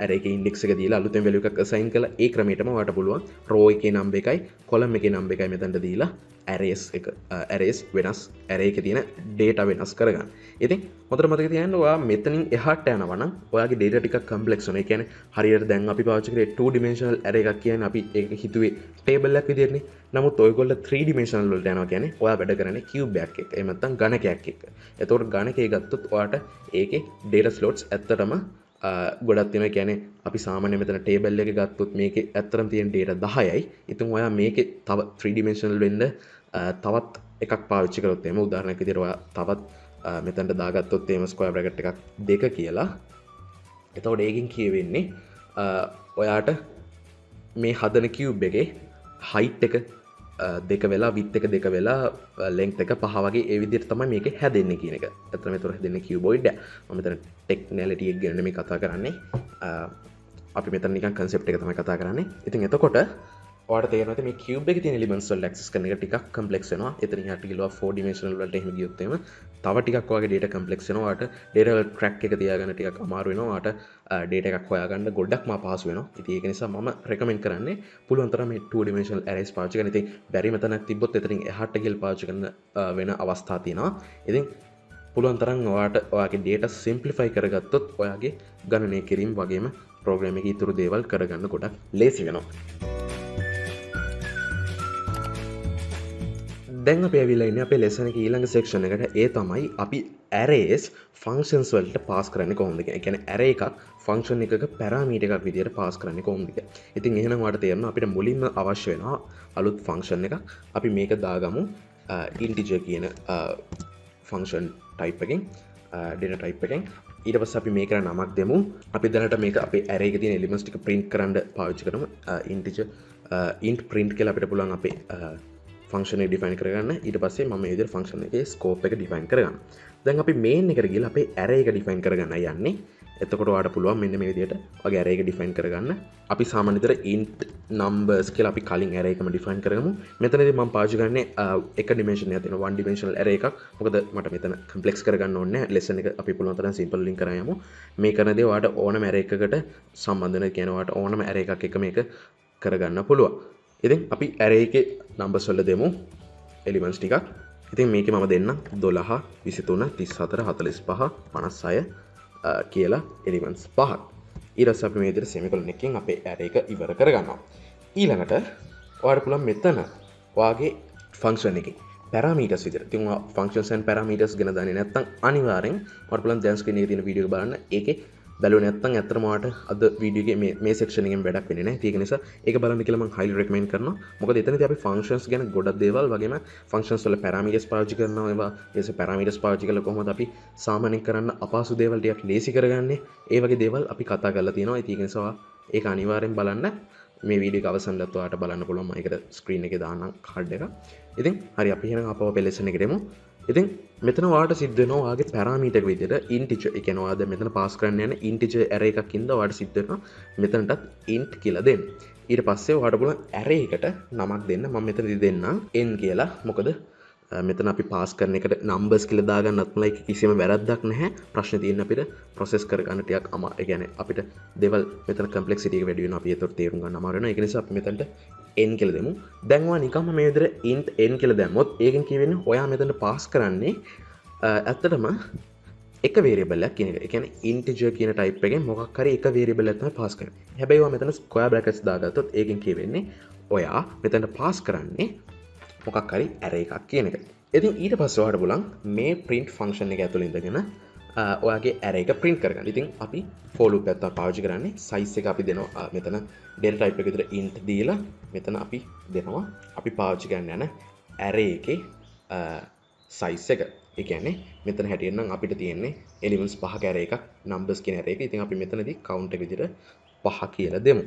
array එකේ index එක දීලා අලුතෙන් value එකක් assign කළා. ඒ ක්‍රමයටම ඔයාට පුළුවන් row එකේ number එකයි column එකේ number එකයි මෙතනට දීලා arrays වෙනස් array එකේ තියෙන data වෙනස් කරගන්න. ඉතින් හොඳට මතක තියාගන්න ඔයා මෙතනින් එහාට යනවා නම් ඔයාගේ data ටිකක් complex වෙනවා. ඒ කියන්නේ හරියට දැන් අපි පාවිච්චි කරේ 2-dimensional array එකක් කියන්නේ අපි ඒක හිතුවේ table එකක් විදිහටනේ. නමුත් ඔයගොල්ලෝ 3-dimensional වලට යනවා කියන්නේ ඔයා වැඩ කරන්නේ cube එකක් එක්ක. එහෙම නැත්නම් ගණකයක් එක්ක. එතකොට ගණකේ ගත්තොත් ඔයාට ඒකේ data slots ඇත්තටම ගොඩක් තියෙනවා. කියන්නේ අපි සාමාන්‍යයෙන් මෙතන table එකේ ගත්තොත් මේකේ ඇත්තටම තියෙන data 10යි. ඉතින් ඔයා මේකේ තව 3-dimensional වෙන්න තවත් එකක් පාවිච්චි කරොත් එහෙම උදාහරණයක් විදිහට ඔයා තවත් මෙතනට දාගත්තොත් එහෙම square bracket එකක් 2 කියලා. එතකොට ඒකෙන් කියවෙන්නේ ඔයාට මේ හදන cube එකේ height එක 2 වෙලා width එක 2 වෙලා length එක 5 වගේ ඒ විදිහට තමයි මේක හැදෙන්නේ කියන එක. අතන මෙතන හැදෙන්නේ cuboid. මම මෙතන technicality එක ගැන නෙමෙයි කතා කරන්නේ. අපි මෙතන නිකන් concept එක තමයි කතා කරන්නේ. ඉතින් එතකොට ඔයාලට තේරෙනවා මේ cube එකේ තියෙන elements වල access කරන එක ටිකක් complex වෙනවා. එතන ඉහට ගිහලා 4-dimensional වලට එහෙම ගියොත් එහෙම තව ටිකක් ඔයාගේ data complex වෙනවා. ඔයාලට data වල track එක තියාගන්න ටිකක් අමාරු වෙනවා. ඔයාලට data එකක් හොයාගන්න ගොඩක්ම අපහසු වෙනවා. ඉතින් ඒක නිසා මම recommend කරන්නේ පුළුවන් තරම් මේ 2-dimensional arrays පාවිච්චි කරන්න. ඉතින් බැරි මෙතනක් තිබ්බොත් එතනින් එහාට ගිහලා පාවිච්චි කරන වෙන අවස්ථා තියෙනවා. ඉතින් පුළුවන් තරම් ඔයාට ඔයාගේ data simplify කරගත්තොත් ඔයාගේ ගණනය කිරීම වගේම program එකේ ඉතුරු දේවල් කරගන්න ගොඩක් ලේසි වෙනවා. දැන් අපි ඇවිල්ලා ඉන්නේ අපේ lesson එකේ ඊළඟ section එකට. ඒ තමයි අපි arrays functions වලට pass කරන්නේ කොහොමද කියන. ඒ කියන්නේ array එකක් function එකක parameter එකක් විදියට pass කරන්නේ කොහොමද කියන. ඉතින් එහෙනම් ඔයාලට තේරෙනවා අපිට මුලින්ම අවශ්‍ය වෙනවා අලුත් function එකක්. අපි මේක දාගමු integer කියන function type එකෙන් data type එකෙන්. ඊට පස්සේ අපි මේකට නමක් දෙමු. අපි දැනට මේක අපේ array එකේ තියෙන elements ටික print කරන්න පාවිච්චි කරමු. integer int print කියලා අපිට පුළුවන් අපේ function එක define කරගන්න. ඊට පස්සේ මම මේ විදිහට function එකේ scope එක define කරගන්න. දැන් අපි main එකට ගිහලා අපේ array එක define කරගන්නයි යන්නේ. එතකොට ඔයාලට පුළුවන් මෙන්න මේ විදිහට ඔයගේ array එක define කරගන්න. අපි සාමාන්‍ය විදිහට int numbers කියලා අපි කලින් array එකම define කරගමු. මෙතනදී මම පාවිච්චි කරන්නේ එක dimension එකක් තියෙන one dimensional array එකක්. මොකද මට මෙතන complex කරගන්න ඕනේ නැහැ. lesson එක අපි පුළුවන් තරම් simple link කරා යමු. මේ කරන දේ ඔයාලට ඕනම array එකකට සම්බන්ධ වෙන කියන ඔයාලට ඕනම array එකක් එක මේක කරගන්න පුළුවන්. ඉතින් අපි array එකේ numbers වල දෙමු elements ටිකක්. ඉතින් මේකේ මම දෙන්නම් 12 23 34 45 56 කියලා elements පහක්. ඊට පස්සේ අපි මේ විදිහට semicolon එකකින් අපේ array එක ඉවර කරගන්නවා. ඊළඟට ඔයාලට පුළුවන් මෙතන ඔයාගේ function එකේ parameters විදිහට. ඉතින් ඔයා functions and parameters ගැන දන්නේ නැත්නම් අනිවාර්යෙන් ඔයාලට පුළුවන් දැන් screen එකේ තියෙන video එක බලන්න. ඒකේ බැලුවේ නැත්නම් අතරම ඔයාලට අද වීඩියෝ එකේ මේ සෙක්ෂන් එකෙන් වැඩක් වෙන්නේ නැහැ. ඒක නිසා ඒක බලන්න කියලා මම highly recommend කරනවා. මොකද එතනදී අපි functions ගැන ගොඩක් දේවල් වගේම functions වල parameters පාවිච්චි කරනවා. ඒවා ඒස parameters පාවිච්චි කරලා කොහොමද අපි සාමාන්‍යයෙන් කරන්න අපහසු දේවල් ටිකක් ලේසි කරගන්නේ. ඒ වගේ දේවල් අපි කතා කරලා තියෙනවා. ඒක නිසා ඒක අනිවාර්යෙන් බලන්න. මේ වීඩියෝ එක අවසන්ලත් ඔයාලට බලන්න පුළුවන්. මම ඒකට screen එකේ දාන්නම් card එක. ඉතින් හරි අපි එහෙනම් අපව අපේ lesson එකට එමු. ඉතින් මෙතන ඔයාලට සිද්ධ වෙනවා ඔයාගේ parameter එක විදිහට integer. ඒ කියන්නේ ඔයා දැන් මෙතන pass කරන්න යන integer array එකක් ඉඳලා ඔයාලට සිද්ධ වෙනවා මෙතනටත් int කියලා දෙන්න. ඊට පස්සේ ඔයාලට පුළුවන් array එකට නමක් දෙන්න. මම මෙතනදී දෙන්නම් n කියලා. මොකද මෙතන අපි pass කරන එකට numbers කියලා දාගන්නත් මුලයි කිසිම වැරද්දක් නැහැ. ප්‍රශ්නේ තියෙන්නේ අපිට process කරගන්න ටිකක් අමාරු. ඒ කියන්නේ අපිට දේවල් මෙතන complexity එක වැඩි වෙනවා. අපි ඒතර තේරුම් ගන්න අමාරු වෙනවා. ඒක නිසා අපි මෙතනට n කියලා දෙමු. දැන් ඔයා නිකම්ම මේ විදිහට int n කියලා දැම්මොත් ඒකෙන් කියවෙන්නේ ඔයා මෙතන පාස් කරන්නේ ඇත්තටම එක variable එකක් කියන එක. ඒ කියන්නේ integer කියන type එකෙන් මොකක් හරි එක variable එකක් තමයි පාස් කරන්නේ. හැබැයි ඔයා මෙතන square brackets දාගත්තොත් ඒකෙන් කියවෙන්නේ ඔයා මෙතන පාස් කරන්නේ මොකක් හරි array එකක් කියන එක. ඉතින් ඊට පස්සේ ඔයාලට බලන්න මේ print function එක ඇතුළේ ඉඳගෙන ඔයාගේ array එක print කරගන්න. ඉතින් අපි for loop එකක් පාවිච්චි කරන්නේ. size එක අපි දෙනවා මෙතන data type එක විතර int දීලා මෙතන අපි දෙනවා අපි පාවිච්චි කරන්න යන array එකේ size එක. ඒ කියන්නේ මෙතන හැටියෙන් නම් අපිට තියෙන්නේ elements 5ක array එකක් numbers කියන array එක. ඉතින් අපි මෙතනදී count එක විදිහට 5 කියලා දෙමු.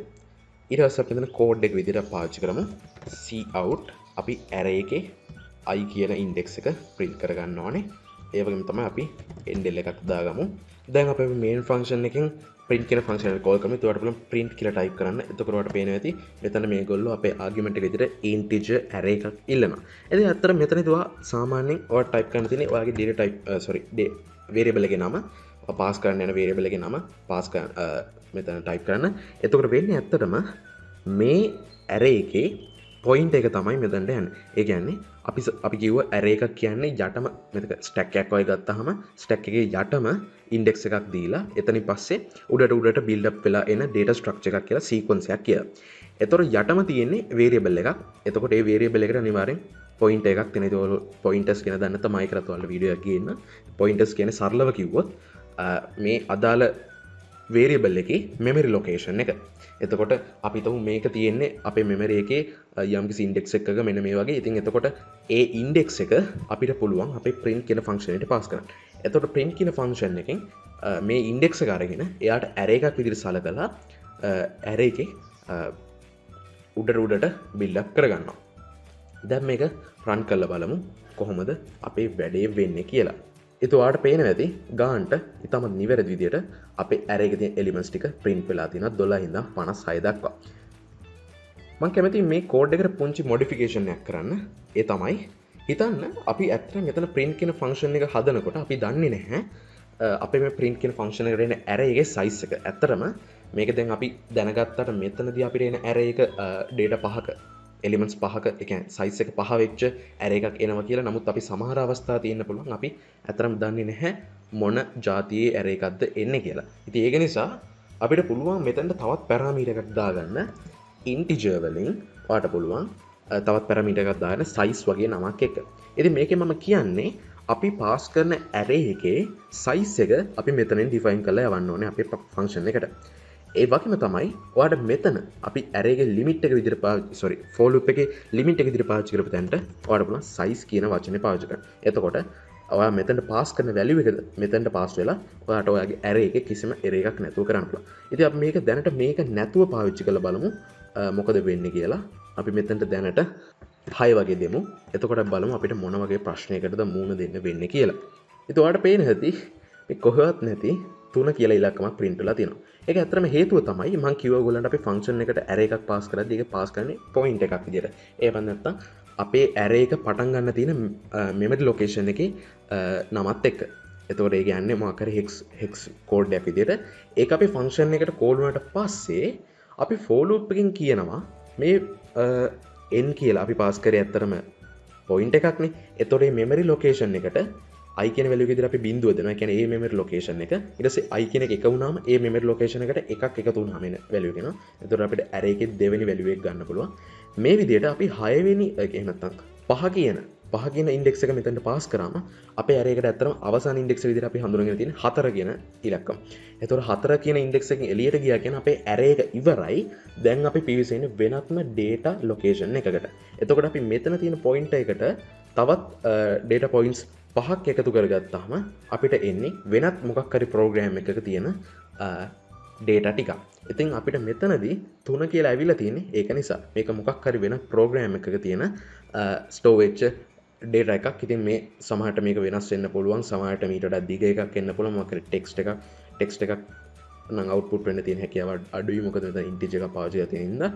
ඊට පස්සේ අපි මෙතන code එක විදිහට පාවිච්චි කරමු. cout අපි array එකේ i කියන index එක print කරගන්න ඕනේ. ඒ වගේම තමයි අපි end l එකක් දාගමු. දැන් අපි main function එකෙන් print කියන function එක call කරමු. ඒකට බලමු print කියලා type කරන්න. එතකොට ඔයාලට පේනවා ඇති මෙතන මේගොල්ලෝ අපේ argument එක විදිහට integer array එකක් ඉල්ලනවා. ඉතින් අතතර මෙතන තුවා සාමාන්‍යයෙන් ඔයාලා type කරන්න තියෙන්නේ ඔයාගේ data type variable එකේ නම pass කරන්න යන variable එකේ නම pass මෙතන type කරන්න. එතකොට වෙන්නේ ඇත්තටම මේ array එකේ point එක තමයි මෙතනට යන්නේ. ඒ කියන්නේ අපි කිව්වා array එකක් කියන්නේ යටම මෙතන stack එකක් වගේ ගත්තාම stack එකේ යටම index එකක් දීලා එතනින් පස්සේ උඩට build up වෙලා එන data structure එකක් කියලා sequence එකක් කියලා. ඒතර යටම තියෙන්නේ variable එකක්. එතකොට ඒ variable එකට අනිවාර්යෙන් point එකක් තියෙන. ඒක pointers කියන දන්න තමයි කරත් ඔයාලා වීඩියෝ එකක් ගේන්න. pointers කියන්නේ සරලව කිව්වොත් මේ අදාළ variable එකේ memory location එක. එතකොට අපි තුමු මේක තියෙන්නේ අපේ memory එකේ යම්කිසි index එකක මෙන්න මේ වගේ. ඉතින් එතකොට ඒ index එක අපිට පුළුවන් අපේ print කියන function එකට pass කරන්න. එතකොට print කියන function එකෙන් මේ index එක අරගෙන එයාට array එකක් විදිහට සලකලා array එකේ උඩට build up කරගන්නවා. දැන් මේක run කරලා බලමු කොහොමද අපේ වැඩේ වෙන්නේ කියලා. එතකොට ඔයාලට පේනවා ඇති ගානට ඊටම නිවැරදි විදියට අපේ array එකේ තියෙන elements ටික print වෙලා තියෙනවා 12 ඉඳන් 56 දක්වා. මම කැමතියි මේ code එකට පුංචි modification එකක් කරන්න. ඒ තමයි හිතන්න අපි ඇත්තටම මෙතන print කියන function එක හදනකොට අපි දන්නේ නැහැ අපේ මේ print කියන function එකේ තියෙන array එකේ size එක. ඇත්තටම මේක දැන් අපි දැනගත්තට මෙතනදී අපිට එන array එක data 5ක elements 5ක ඒ කියන්නේ size එක 5 වෙච්ච array එකක් එනවා කියලා. නමුත් අපි සමහර අවස්ථා තියෙන්න පුළුවන් අපි අතරම දන්නේ නැහැ මොන જાතියේ array එකක්ද එන්නේ කියලා. ඉතින් ඒක නිසා අපිට පුළුවන් මෙතනට තවත් පැරාමීටර් එකක් දාගන්න integer වලින් ඔයාට පුළුවන් තවත් පැරාමීටර් එකක් දාන්න size වගේ නමක් එක. ඉතින් මේකේ මම කියන්නේ අපි pass කරන array එකේ size එක අපි මෙතනින් define කරලා යවන්න ඕනේ අපේ function එකට. ඒ වගේම තමයි ඔයාට මෙතන අපි array එකේ limit එක විදිහට for loop එකේ limit එක විදිහට පාවිච්චි කරපු තැනට ඔයාට පුළුවන් size කියන වචනේ පාවිච්චි කරන්න. එතකොට ඔයා මෙතනට pass කරන value එක මෙතනට pass වෙලා ඔයාට ඔයාගේ array එකේ කිසිම error එකක් නැතුව කරන්න පුළුවන්. ඉතින් අපි මේක දැනට මේක නැතුව පාවිච්චි කරලා බලමු මොකද වෙන්නේ කියලා. අපි මෙතනට දැනට 6 වගේ දෙමු. එතකොට බලමු අපිට මොන වගේ ප්‍රශ්නයකටද මුහුණ දෙන්න වෙන්නේ කියලා. ඉතින් ඔයාට පේන හැටි මේ කොහොමවත් නැති 3 කියලා ඉලක්කමක් print වෙලා තියෙනවා. ඒක ඇත්තටම හේතුව තමයි මම කිව්වා ඔයගොල්ලන්ට අපි function එකට array එකක් pass කරද්දී ඒක pass කරන්නේ point එකක් විදියට. ඒ වන් නැත්තම් අපේ array එක පටන් ගන්න තියෙන memory location එකේ නමත් එක්ක. එතකොට ඒ කියන්නේ මොකක් හරි hex code එකක් විදියට. ඒක අපි function එකට call වුණාට පස්සේ අපි for loop එකෙන් කියනවා මේ n කියලා අපි pass කරේ ඇත්තටම point එකක්නේ. එතකොට මේ memory location එකට I කියන value එක විදිහට අපි බිංදුව දෙනවා. ඒ කියන්නේ A memory location එක. ඊට පස්සේ I කියන එක එක වුණාම A memory location එකට එකක් එකතු වුණාම එන value එක එනවා. එතකොට අපිට array එකේ දෙවෙනි value එක ගන්න පුළුවන්. මේ විදිහට අපි 6 වෙනි එහෙම නැත්නම් 5 කියන index එක මෙතනට pass කරාම අපේ array එකට ඇත්තටම අවසාන index එක විදිහට අපි හඳුනගෙන තියෙන 4 කියන ඉලක්කම. එතකොට 4 කියන index එකෙන් එළියට ගියා කියන්නේ අපේ array එක ඉවරයි. දැන් අපි පිවිසෙන්නේ වෙනත්ම data location එකකට. එතකොට අපි මෙතන තියෙන point එකට තවත් data points 5ක් එකතු කරගත්තාම අපිට එන්නේ වෙනත් මොකක් හරි ප්‍රෝග්‍රෑම් එකක තියෙන data ටිකක්. ඉතින් අපිට මෙතනදී 3 කියලා ඇවිල්ලා තියෙන්නේ ඒක නිසා. මේක මොකක් හරි වෙන ප්‍රෝග්‍රෑම් එකක තියෙන store වෙච්ච data එකක්. ඉතින් මේ සමහරට මේක වෙනස් වෙන්න පුළුවන්. සමහරට මීට වඩා දිග එකක් එන්න පුළුවන්. මොකක් හරි text එකක් නම් output වෙන්න තියෙන හැකියාව අඩුයි. මොකද මෙතන integer එකක් පාවිච්චි කරලා තියෙන නිසා.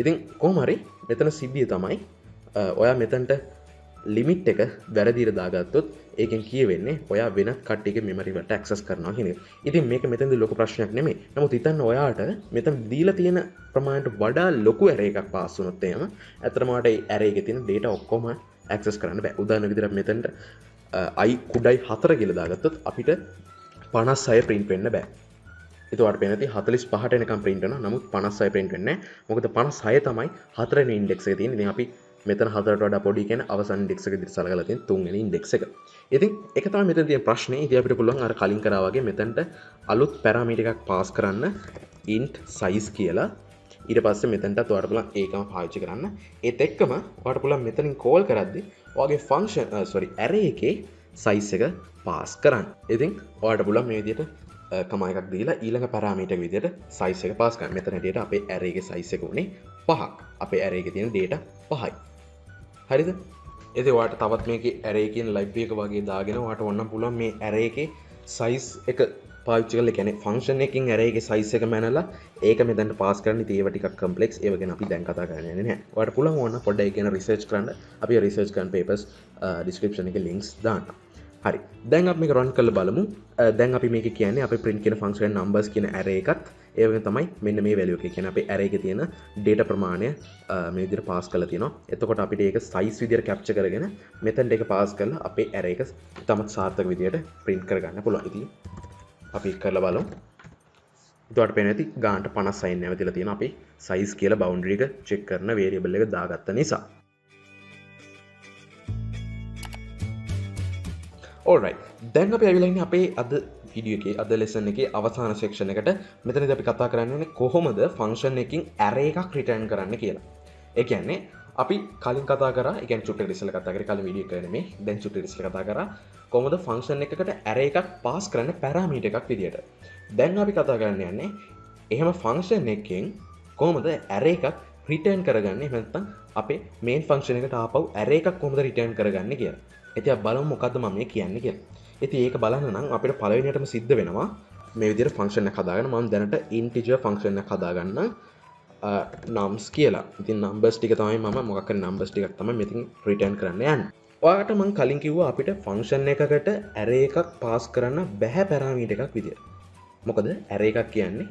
ඉතින් කොහොම හරි මෙතන සිද්ධිය තමයි ඔයා මෙතනට limit එක වැරදිට දාගත්තොත් ඒකෙන් කියවෙන්නේ ඔයා වෙනත් කට්ටියගේ memory වලට access කරනවා කියන එක. ඉතින් මේක මෙතනදී ලොකු ප්‍රශ්නයක් නෙමෙයි. නමුත් හිතන්න ඔයාට මෙතන දීලා තියෙන ප්‍රමාණයට වඩා ලොකු array එකක් pass වුණොත් එහෙම ඇත්තටම ඔයාට ඒ array එකේ තියෙන data ඔක්කොම access කරන්න බෑ. උදාහරණ විදිහට මෙතනට i කුඩයි 4 කියලා දාගත්තොත් අපිට 56 print වෙන්න බෑ. ඒක ඔයාලට පේන ඇති 45ට එනකම් print වෙනවා. නමුත් 56 print වෙන්නේ නැහැ. මොකද 56 තමයි 4 වෙනි index එකේ තියෙන්නේ. ඉතින් අපි මෙතන හතරට වඩා පොඩි කියන අවසන් ඉන්ඩෙක්ස් එක විදිහට සලකලා තියෙන තුන්වෙනි ඉන්ඩෙක්ස් එක. ඉතින් ඒක තමයි මෙතන තියෙන ප්‍රශ්නේ. ඉතින් අපිට පුළුවන් අර කලින් කරා වගේ මෙතනට අලුත් පැරාමීටර් එකක් පාස් කරන්න int size කියලා. ඊට පස්සේ මෙතනටත් ඔයාලට පුළුවන් ඒකම පාවිච්චි කරන්න. ඒත් එක්කම ඔයාලට පුළුවන් මෙතනින් කෝල් කරද්දී ඔයගේ function sorry array එකේ size එක pass කරන්න. ඉතින් ඔයාලට පුළුවන් මේ විදිහට comma එකක් දීලා ඊළඟ parameter එක විදිහට size එක pass කරන්න. මෙතන හැටියට අපේ array එකේ size එක උනේ 5ක්. අපේ array එකේ තියෙන data 5යි. හරිද? ඉතින් ඔයාලට තවත් මේකේ array කියන library එක වගේ දාගෙන ඔයාලට ඕනනම් පුළුවන් මේ array එකේ size එක පාවිච්චිකල කියන්නේ function එකකින් array එකේ size එක මැනලා ඒක මෙතනට pass කරන්න. ඉතින් ඒව ටිකක් complex. ඒව ගැන අපි දැන් කතා කරන්න යන්නේ නැහැ. ඔයාලට පුළුවන් ඕන පොඩ්ඩක් ඒක ගැන research කරන්න. අපි research කරන papers description එකේ links දාන්න. හරි. දැන් අපි මේක run කරලා බලමු. දැන් අපි මේක කියන්නේ අපේ print කියන function එක numbers කියන array එකත් ඒ වගේ තමයි මෙන්න මේ value එක. කියන්නේ අපේ array එකේ තියෙන data ප්‍රමාණය මේ විදිහට pass කරලා තියෙනවා. එතකොට අපිට ඒක size විදිහට capture කරගෙන මෙතනට ඒක pass කරලා අපේ array එක තමත් සාර්ථක විදිහට print කරගන්න පුළුවන්. ඉතින් අපි කරලා බලමු. ඊට පස්සේ නැති ගානට 59 නැවතිලා තියෙන අපි size කියලා boundary එක check කරන variable එක දාගත්ත නිසා. Alright. දැන් අපි ආවිලා ඉන්නේ අපේ අද video එකේ අද lesson එකේ අවසාන section එකට. මෙතනදී අපි කතා කරන්නේ කොහොමද function එකකින් array එකක් return කරන්න කියලා. ඒ කියන්නේ අපි කලින් කතා කරා, ඒ කියන්නේ චුට්ටක් ඉස්සෙල්ලා කතා කරේ කලින් වීඩියෝ එකේ නෙමෙයි. දැන් චුට්ටක් ඉස්සෙල්ලා කතා කරා කොහොමද ෆන්ක්ෂන් එකකට array එකක් පාස් කරන්න පැරාමීටර් එකක් විදියට. දැන් අපි කතා කරන්න යන්නේ එහෙම ෆන්ක්ෂන් එකකින් කොහොමද array එකක් රිටර්න් කරගන්නේ? නැත්නම් අපේ මේන් ෆන්ක්ෂන් එකට ආපහු array එකක් කොහොමද රිටර්න් කරගන්නේ කියලා. ඉතින් අපි බලමු මොකද්ද මම මේ කියන්නේ කියලා. ඉතින් ඒක බලන්න නම් අපිට පළවෙනියටම සිද්ධ වෙනවා මේ විදියට ෆන්ක්ෂන් එකක් හදාගන්න. මම දැනට integer ෆන්ක්ෂන් එකක් හදාගන්න නම්ස් කියලා. ඉතින් numbers ටික තමයි මම මොකක් කරේ numbers ටිකක් තමයි මෙතින් return කරන්න යන්නේ. ඔයාලට මම කලින් කිව්වා අපිට function එකකට array එකක් pass කරන්න බෑ parameter එකක් විදියට. මොකද array එකක් කියන්නේ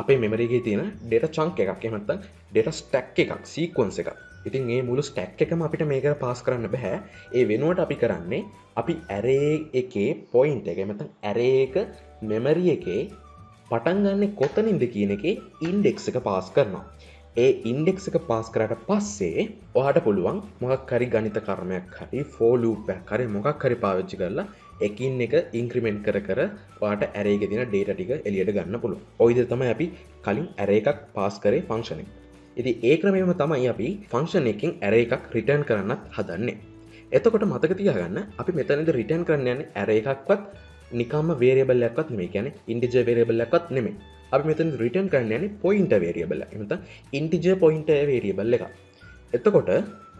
අපේ memory එකේ තියෙන data chunk එකක්. එහෙම නැත්නම් data stack එකක්, sequence එකක්. ඉතින් මේ මුළු stack එකම අපිට මේක pass කරන්න බෑ. ඒ වෙනුවට අපි කරන්නේ අපි array එකේ point එක. එහෙම නැත්නම් array එක memory එකේ පටන් ගන්න කොතනින්ද කියන එකේ ඉන්ඩෙක්ස් එක පාස් කරනවා. ඒ ඉන්ඩෙක්ස් එක පාස් කරාට පස්සේ ඔයාට පුළුවන් මොකක් හරි ගණිත කර්මයක් හරි for loop එකක් හරි මොකක් හරි පාවිච්චි කරලා එකින් එක ඉන්ක්‍රිමෙන්ට් කර කර ඔයාට array එකේ තියෙන data ටික එළියට ගන්න පුළුවන්. ඔය විදිහට තමයි අපි කලින් array එකක් පාස් කරේ function එකට. ඉතින් ඒ ක්‍රමෙම තමයි අපි function එකකින් array එකක් return කරන්නත් හදන්නේ. එතකොට මතක තියාගන්න අපි මෙතනදී return කරන්න යන්නේ array එකක්වත් නිකම්ම variable එකක්වත් නෙමෙයි. කියන්නේ integer variable එකක්වත් නෙමෙයි. අපි මෙතන return කරන්න යන්නේ pointer variable එක. එහෙනම් integer pointer variable එක. එතකොට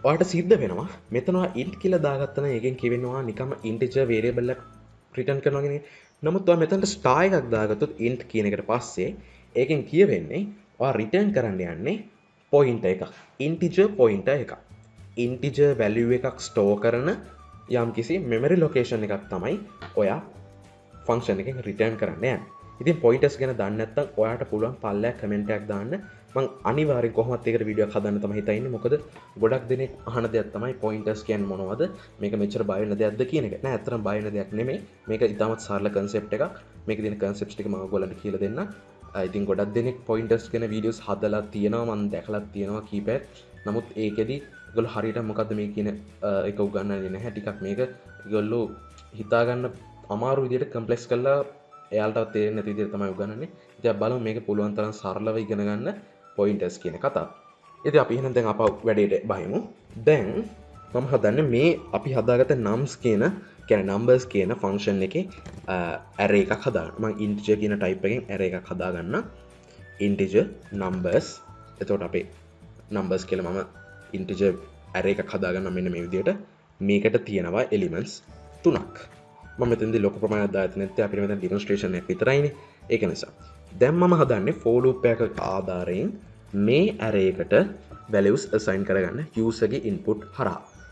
ඔයාලට සිද්ධ වෙනවා මෙතන int කියලා දාගත්තම එකෙන් කියවෙනවා නිකම්ම integer variable එක return කරනවා කියන එක. නමුත් ඔයා මෙතනට star එකක් දාගත්තොත් int කියන එකට පස්සේ ඒකෙන් කියවෙන්නේ ඔයා return කරන්න යන්නේ pointer එකක්. integer pointer එකක්. integer value එකක් store කරන යම්කිසි memory location එකක් තමයි ඔයා function එකෙන් return කරන්න යන්නේ. ඉතින් pointers ගැන දන්නේ නැත්නම් ඔයාට පුළුවන් පල්ලෙය comment එකක් දාන්න. මම අනිවාර්යෙන් කොහොමත් ඒකට වීඩියෝ එකක් හදන්න තමයි හිතන්නේ. මොකද ගොඩක් දෙනෙක් අහන දෙයක් තමයි pointers කියන්නේ මොනවද? මේක මෙච්චර බය වෙන දෙයක්ද කියන එක. නෑ, ඇත්තටම බය වෙන දෙයක් නෙමෙයි. මේක ඉතාමත් සරල concept එකක්. මේකේ තියෙන concepts ටික මම ඔයගොල්ලන්ට කියලා දෙන්නම්. ඉතින් ගොඩක් දෙනෙක් pointers ගැන videos හදලා තියෙනවා, මම දැකලා තියෙනවා කීපයක්. නමුත් ඒකෙදි ඔයගොල්ලෝ හරියට මොකද්ද මේ කියන එක උගන්වන්නේ නැහැ. ටිකක් මේක ඔයගොල්ලෝ හිතාගන්න අමාරු විදිහට complex කරලා එයාලට තේරෙන්නේ නැති විදිහට තමයි උගන්වන්නේ. ඉතින් බලමු මේක පුළුවන් තරම් සරලව ඉගෙන ගන්න pointers කියන කතාව. ඉතින් අපි එහෙනම් දැන් අපව වැඩේට බහිමු. දැන් මම හදන්නේ මේ අපි හදාගත්ත nums කියන කියන්නේ numbers කියන function එකේ array එකක් හදාගන්න. මම integer කියන type එකෙන් array එකක් හදාගන්න. integer numbers. එතකොට අපේ numbers කියලා මම integer array එකක් හදාගන්න. මෙන්න මේ විදිහට මේකට තියෙනවා elements 3ක්. මම මෙතනදී ලොකු ප්‍රමාණයක් දාලා නැත්තේ අපිට මෙතන demonstration එකක් විතරයිනේ. ඒක නිසා දැන් මම හදන්නේ for loop එකක ආධාරයෙන් මේ array එකට values assign කරගන්න user ගේ input හරහා.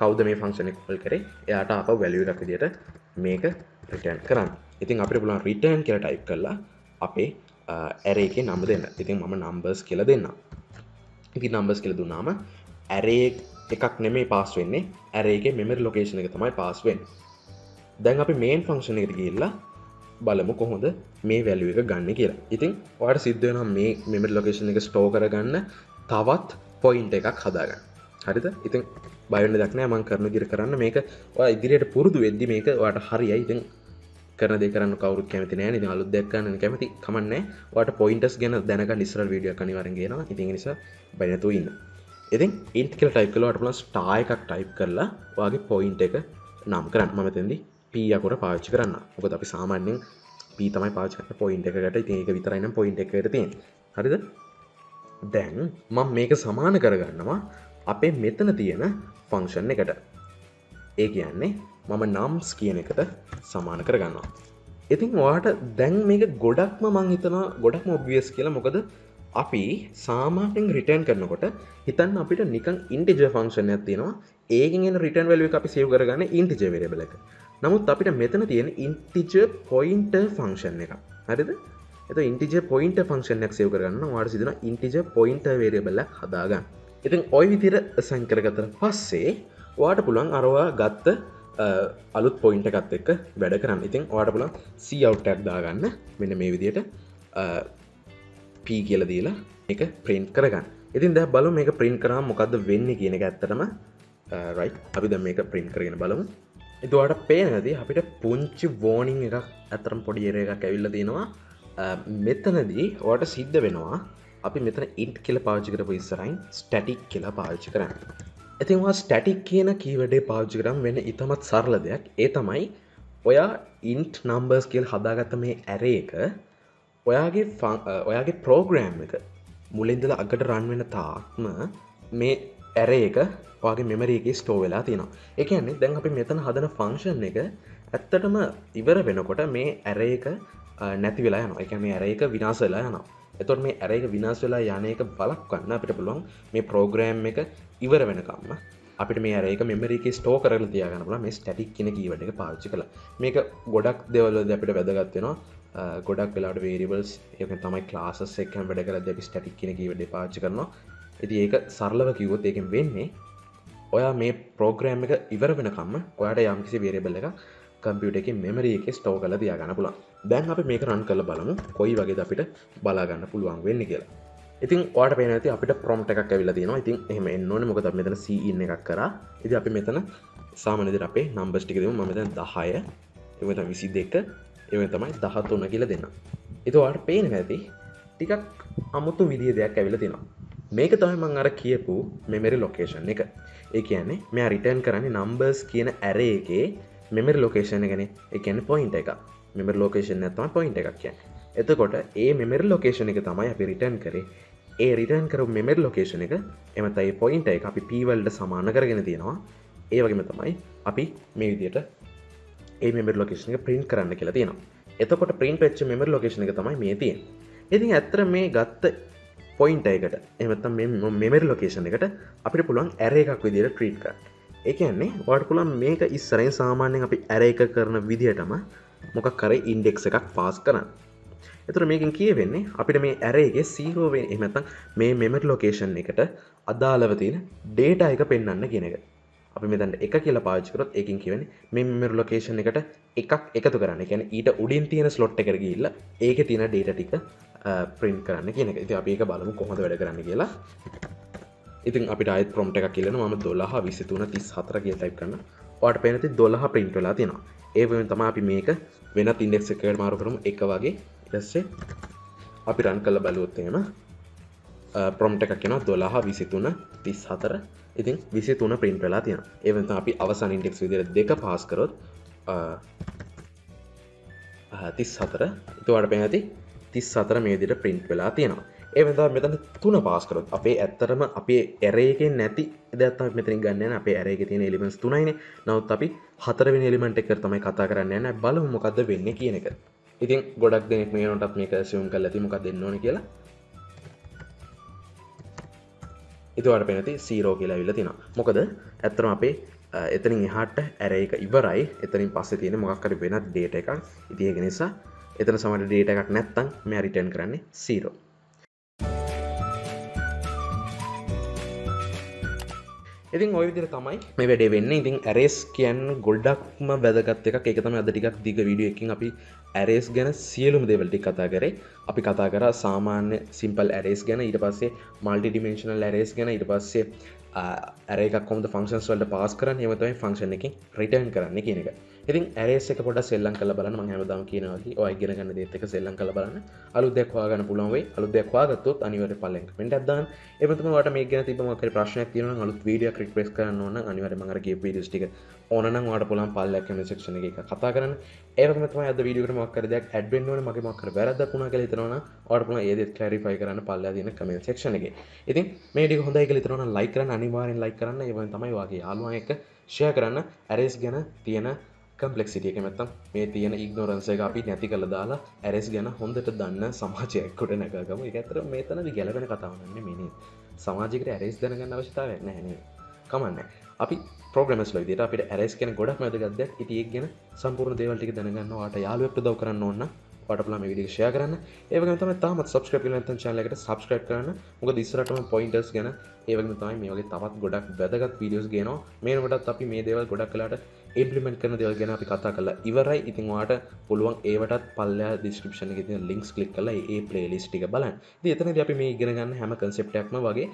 කවුද මේ function එක call කරේ? එයාට අප value එකක් විදියට මේක return කරන්න. ඉතින් අපිට පුළුවන් return කියලා type කරලා අපේ array එකේ නම දෙන්න. ඉතින් මම numbers කියලා දෙන්නම්. ඉතින් numbers කියලා දුන්නාම array එකක් නෙමෙයි පාස් වෙන්නේ array එකේ memory location එක තමයි පාස් වෙන්නේ. දැන් අපි main function එකට ගිහිල්ලා බලමු කොහොමද මේ value එක ගන්න කියලා. ඉතින් ඔයාලට සිද්ධ වෙනවා මේ memory location එක store කරගන්න තවත් point එකක් හදාගන්න. හරිද? ඉතින් බය වෙන්න දෙයක් නෑ මම කරන විදිහට කරන්න මේක. ඔයා ඉදිරියට පුරුදු වෙද්දි මේක ඔයාට හරියයි. ඉතින් කරන දේ කරන්න කවුරුත් කැමති නැහැ නේද? අලුත් දෙයක් ගන්න කැමති කමන්නේ. ඔයාලට pointers ගැන දැනගන්න ඉස්සරහ වීඩියෝ එකක් අනිවාර්යෙන් ගේනවා. ඉතින් ඒ නිසා බය නැතුව ඉන්න. ඉතින් int කියලා type කළාට බලන්න star එකක් type කරලා ඔයාගේ point එක නම් කරන්න. මම එතෙන්දී p අකුර පාවිච්චි කරනවා. මොකද අපි සාමාන්‍යයෙන් p තමයි පාවිච්චි කරන්නේ point එකකට. ඉතින් ඒක විතරයි නම් point එකකට තියෙන්නේ. හරිද? දැන් මම මේක සමාන කරගන්නවා අපේ මෙතන තියෙන function එකට. ඒ කියන්නේ මම නම්ස් කියන එකට සමාන කරගන්නවා. ඉතින් ඔයාට දැන් මේක ගොඩක්ම obvious කියලා. මොකද අපි සාමාන්‍යයෙන් return කරනකොට හිතන්න අපිට නිකන් integer function එකක් තියෙනවා. ඒකෙන් එන return value එක අපි save කරගන්නේ integer variable එක. නමුත් අපිට මෙතන තියෙන integer pointer function එකක්. හරිද? එතකොට integer pointer function එකක් save කරගන්න නම් ඔයාට සිදුන integer pointer variable එකක් හදාගන්න. ඉතින් ওই විදිහට assign කරගත්තට පස්සේ ඔයාට පුළුවන් අරවා ගත්ත අලුත් පොයින්ට් එකත් එක්ක වැඩ කරන්න. ඉතින් ඔයාලට පුළුවන් C out එකක් දාගන්න. මෙන්න මේ විදිහට P කියලා දීලා මේක print කරගන්න. ඉතින් දැන් බලමු මේක print කරාම මොකද්ද වෙන්නේ කියන එක ඇත්තටම right. අපි දැන් මේක print කරගෙන බලමු. ඉතින් ඔයාලට පේනවාද අපිට පුංචි warning එකක් ඇත්තටම පොඩි error එකක් ඇවිල්ලා දෙනවා. මෙතනදී ඔයාලට සිද්ධ වෙනවා අපි මෙතන int කියලා පාවිච්චි කරපු ඉස්සරහින් static කියලා පාවිච්චි කරන්නේ. ඉතින් ඔයා static කියන keyword එක පාවිච්චි කරාම වෙන ඉතමත් සරල දෙයක්. ඒ තමයි ඔයා int numbers කියලා හදාගත්ත මේ array එක ඔයාගේ program එක මුලින් ඉඳලා අගට run වෙන තාක්ම මේ array එක ඔයාගේ memory එකේ store වෙලා තියෙනවා. ඒ කියන්නේ දැන් අපි මෙතන හදන function එක ඇත්තටම ඉවර වෙනකොට මේ array එක නැති වෙලා යනවා. ඒ කියන්නේ මේ array එක විනාශ වෙලා යනවා. එතකොට මේ array එක විනාශ වෙලා යන එක බලන්න අපිට පුළුවන් මේ program එක ඉවර වෙනකම්ම අපිට මේ array එක memory එකේ store කරලා තියාගන්න පුළුවන් මේ static කියන keyword එක පාවිච්චි කළා. මේක ගොඩක් දේවල් වලදී අපිට වැදගත් වෙනවා. ගොඩක් වෙලාවට variables ඒක තමයි classes එක හැම වැඩ කරද්දී අපි static කියන keyword එක පාවිච්චි කරනවා. ඉතින් ඒක සරලව කිව්වොත් ඒකෙන් වෙන්නේ ඔයා මේ program එක ඉවර වෙනකම්ම ඔයාට යම්කිසි variable එකක් computer එකේ memory එකේ store කරලා තියාගන්න පුළුවන්. දැන් අපි මේක run කරලා බලමු කොයි වගේද අපිට බලා ගන්න පුළුවන් වෙන්නේ කියලා. ඉතින් ඔයාලට පේනවා ඇති අපිට prompt එකක් ඇවිල්ලා තියෙනවා. ඉතින් එහෙම එන්න ඕනේ මොකද අපි මෙතන cin එකක් කරා. ඉතින් අපි මෙතන සාමාන්‍ය විදිහට අපේ numbers ටික දෙමු. මම මෙතන 10, ඒක තමයි 22, ඒක තමයි 13 කියලා දෙන්නම්. ඉතින් ඔයාලට පේනවා ඇති ටිකක් අමුතු විදිය දෙයක් ඇවිල්ලා තියෙනවා. මේක තමයි මම අර කියපු memory location එක. ඒ කියන්නේ මෙයා return කරන්නේ numbers කියන array එකේ memory location එකනේ. ඒ කියන්නේ point එක. memory location එක තමයි point එකක් කියන්නේ. එතකොට ඒ memory location එක තමයි අපි return කරේ. ඒ return කරපු memory location එක එමත් ඒ point එක අපි p වලට සමාන කරගෙන තියෙනවා. ඒ වගේම තමයි අපි මේ විදිහට ඒ memory location එක print කරන්න කියලා තියෙනවා. එතකොට print වෙච්ච memory location එක තමයි මේ තියෙන්නේ. ඉතින් ඇත්තට මේ ගත්ත point එකකට එහෙම නැත්නම් මේ memory location එකට අපිට පුළුවන් array එකක් විදිහට treat කරන්න. ඒ කියන්නේ ඔයාලට පුළුවන් මේක ඉස්සරහින් සාමාන්‍යයෙන් අපි array එක කරන විදිහටම මොකක් කරේ index එකක් pass කරන්න. එතකොට මේකෙන් කියවෙන්නේ අපිට මේ array එකේ 0 වෙන එහෙම නැත්නම් මේ memory location එකට අදාළව තියෙන data එක පෙන්වන්න කියන එක. අපි මෙතන 1 කියලා පාවිච්චි කරොත් ඒකෙන් කියවෙන්නේ මේ memory location එකට එකක් එකතු කරන්න. ඒ කියන්නේ ඊට උඩින් තියෙන slot එකට ගිහිල්ලා ඒකේ තියෙන data ටික print කරන්න කියන එක. ඉතින් අපි ඒක බලමු කොහොමද වැඩ කරන්නේ කියලා. ඉතින් අපිට ආයෙත් prompt එකක් ඉල්ලනවා. මම 12 23 34 කියලා type කරනවා. ඔයාලට පේන තේ 12 print වෙලා තියෙනවා. ඒ වෙනුවෙන් තමයි අපි මේක වෙනත් index එකකට මාරු කරමු. එක වගේ ඊටස්සේ අපි රන් කරලා බලුවොත් එහෙම prompt එකක් එනවා 12 23 34. ඉතින් 23 print වෙලා තියෙනවා. ඒ වෙනතන අපි අවසාන index විදිහට 2 pass කරොත් 34. ඊට වඩා බෑ ඇති 34 මේ විදිහට print වෙලා තියෙනවා. ඒ වෙනතන මෙතන 3 pass කරොත් අපේ ඇත්තටම අපේ array එකේ නැති දෙයක් තමයි මෙතනින් ගන්න යන්නේ. අපේ array එකේ තියෙන elements 3යිනේ. නමුත් අපි 4 වෙනි element එක තමයි කතා කරන්න යන්නේ. බලමු මොකද්ද වෙන්නේ කියන එක. ඉතින් ගොඩක් දෙනෙක් මේ වෙනකොටත් මේක assume කරලා ඇති මොකක්ද දෙන්න ඕනේ කියලා. ඊට පස්සේ නැති 0 කියලා අවිල්ල තිනවා. මොකද ඇත්තටම අපේ එතනින් එහාට array එක ඉවරයි. එතනින් පස්සේ තියෙන මොකක් හරි වෙනත් data එකක්. ඉතින් ඒක නිසා එතන සමහර data එකක් නැත්තම් මෙයා return කරන්නේ 0. ඉතින් ওই විදිහට තමයි මේ වැඩේ වෙන්නේ. ඉතින් arrays කියන්නේ ගොඩක්ම වැදගත් එකක්. ඒක තමයි අද ටිකක් දිග වීඩියෝ එකකින් අපි arrays ගැන සියලුම දේවල් ටික කතා කරේ. අපි කතා කරා සාමාන්‍ය simple arrays ගැන, ඊට පස්සේ multi dimensional arrays ගැන, ඊට පස්සේ array එකක් කොහොමද functions වලට pass කරන්නේ, එහෙම තමයි function එකකින් return කරන්නේ කියන එක. ඉතින් arrays එක පොඩ්ඩක් සෙල්ලම් කරලා බලන්න. මම හැමදාම කියනවා කි ඔය ඉගෙන ගන්න දේත් එක සෙල්ලම් කරලා බලන්න. අලුත් දෙයක් හොයාගන්න පුළුවන් වෙයි. අලුත් දෙයක් හොයාගත්තොත් අනිවාර්යයෙන් පළවෙනි comment එකක් දාන්න. එහෙම තමයි ඔයාලට මේක ගැන තිබ්බ මොකක් හරි ප්‍රශ්නයක් තියෙනවා නම් අලුත් වීඩියෝ request කරන්න ඕන නම් අනිවාර්යයෙන්ම මම අර ගේප් වීඩියෝස් ටික ඕන නම් ඔයාලට පුළුවන් පල්ලයක් comment section එකේ එක කතා කරන්න. ඒකම තමයි අද වීඩියෝ එකට මොකක් හරි දෙයක් add වෙන්න ඕන මගේ මොකක් හරි වැරද්දක් වුණා කියලා හිතනවා නම් ඔයාලට පුළුවන් ඒ දේත් clarify කරන්න පල්ලලා තියෙන comment section එකේ. ඉතින් මේ ටික හොඳයි කියලා හිතනවා නම් like කරන්න, අනිවාර්යෙන් like කරන්න. ඒ වගේම තමයි ඔයාගේ යාළුවන් එක්ක share කරන්න. arrays ගැන තියෙන complexity එක නැත්තම් මේ තියෙන ignorance එක අපි නැති කරලා දාලා arrays ගැන හොඳට දන්න සමාජයක් කොට නැගගමු. ඒක ඇත්තටම මේතනදි ගැලපෙන කතාවක් නෙමෙයි මේ නේද. සමාජයකට arrays දැනගන්න අවශ්‍යතාවයක් නැහැ නේද? කමන්නේ. අපි programmers ලා විදියට අපිට arrays ගැන ගොඩක් වැදගත් දෙයක්. ඉතින් ඒක ගැන සම්පූර්ණ දේවල් ටික දැනගන්න ඔයාට යාළුවෙක්ට උදව් කරන්න ඕන නම් ඔයාට පුළුවන් මේ වීඩියෝ එක share කරන්න. ඒ වගේම තමයි තාමත් subscribe කරලා නැත්නම් channel එකට subscribe කරන්න. මොකද ඉස්සරහටම pointers ගැන ඒ වගේම තමයි මේ වගේ තවත් ගොඩක් වැදගත් videos ගේනවා. මේ වෙනකොටත් අපි මේ දේවල් ගොඩක් වෙලාට implement කරන දේවල් ගැන අපි කතා කරලා ඉවරයි. ඉතින් ඔයාලට පුළුවන් ඒවටත් පල්ලෙහා description එකේ තියෙන links click කරලා ඒ playlist ටික බලන්න. ඉතින් එතනදී අපි මේ ඉගෙන ගන්න හැම concept එකක්ම වගේ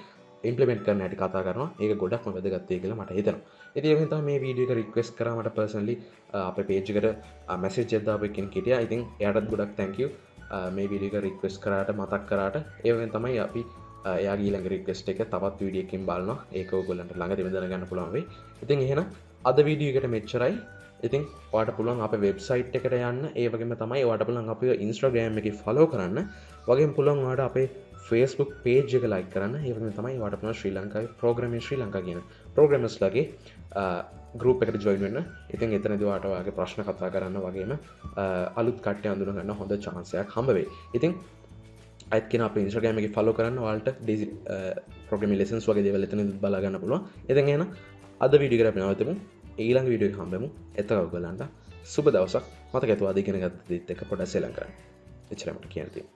implement කරන්න හැටි කතා කරනවා. ඒක ගොඩක්ම වැදගත් වෙයි කියලා මට හිතෙනවා. ඉතින් ඒ වෙනතම මේ වීඩියෝ එක request කරා මට personally අපේ page එකට message එකක් දාපු කෙනෙක් හිටියා. ඉතින් එයාටත් ගොඩක් thank you. මේ වීඩියෝ එක request කරාට මතක් කරාට. ඒ වෙන තමයි අපි එයාගේ ඊළඟ request එක තවත් වීඩියෝ එකකින් බලනවා. ඒක ඔයගොල්ලන්ට ළඟදී දැනගන්න පුළුවන් වෙයි. ඉතින් එහෙනම් අද වීඩියෝ එකට මෙච්චරයි. ඉතින් ඔයාට පුළුවන් අපේ වෙබ්සයිට් එකට යන්න. ඒ වගේම තමයි ඔයාට පුළුවන් අපේ Instagram එකේ follow කරන්න. වගේම පුළුවන් ඔයාට අපේ Facebook page එක like කරන්න. ඒ වගේම තමයි ඔයාට පුළුවන් ශ්‍රී ලංකාවේ programming ශ්‍රී ලංකා කියන programmers ලාගේ group එකට join වෙන්න. ඉතින් එතනදී ඔයාට ඔයාගේ ප්‍රශ්න කතා කරන්න වගේම අලුත් කට්ටිය අඳුන ගන්න හොඳ chance එකක් හම්බ වෙයි. ඉතින් අයත් කියන අපේ Instagram එකේ follow කරන්න. ඔයාලට programming lessons වගේ දේවල් එතනදී බලා ගන්න පුළුවන්. ඉතින් එහෙනම් අද වීඩියෝ එක අපි නවත්තමු. ඊළඟ වීඩියෝ එක හම්බෙමු. එතකොට ඔයගොල්ලන්ට සුබ දවසක්. මතක ඇතුව අද ඉගෙන ගත්ත දේත් එක පොඩ්ඩක් සෙලම් කරන්න. එච්චරයි මට කියන්න තියෙන්නේ.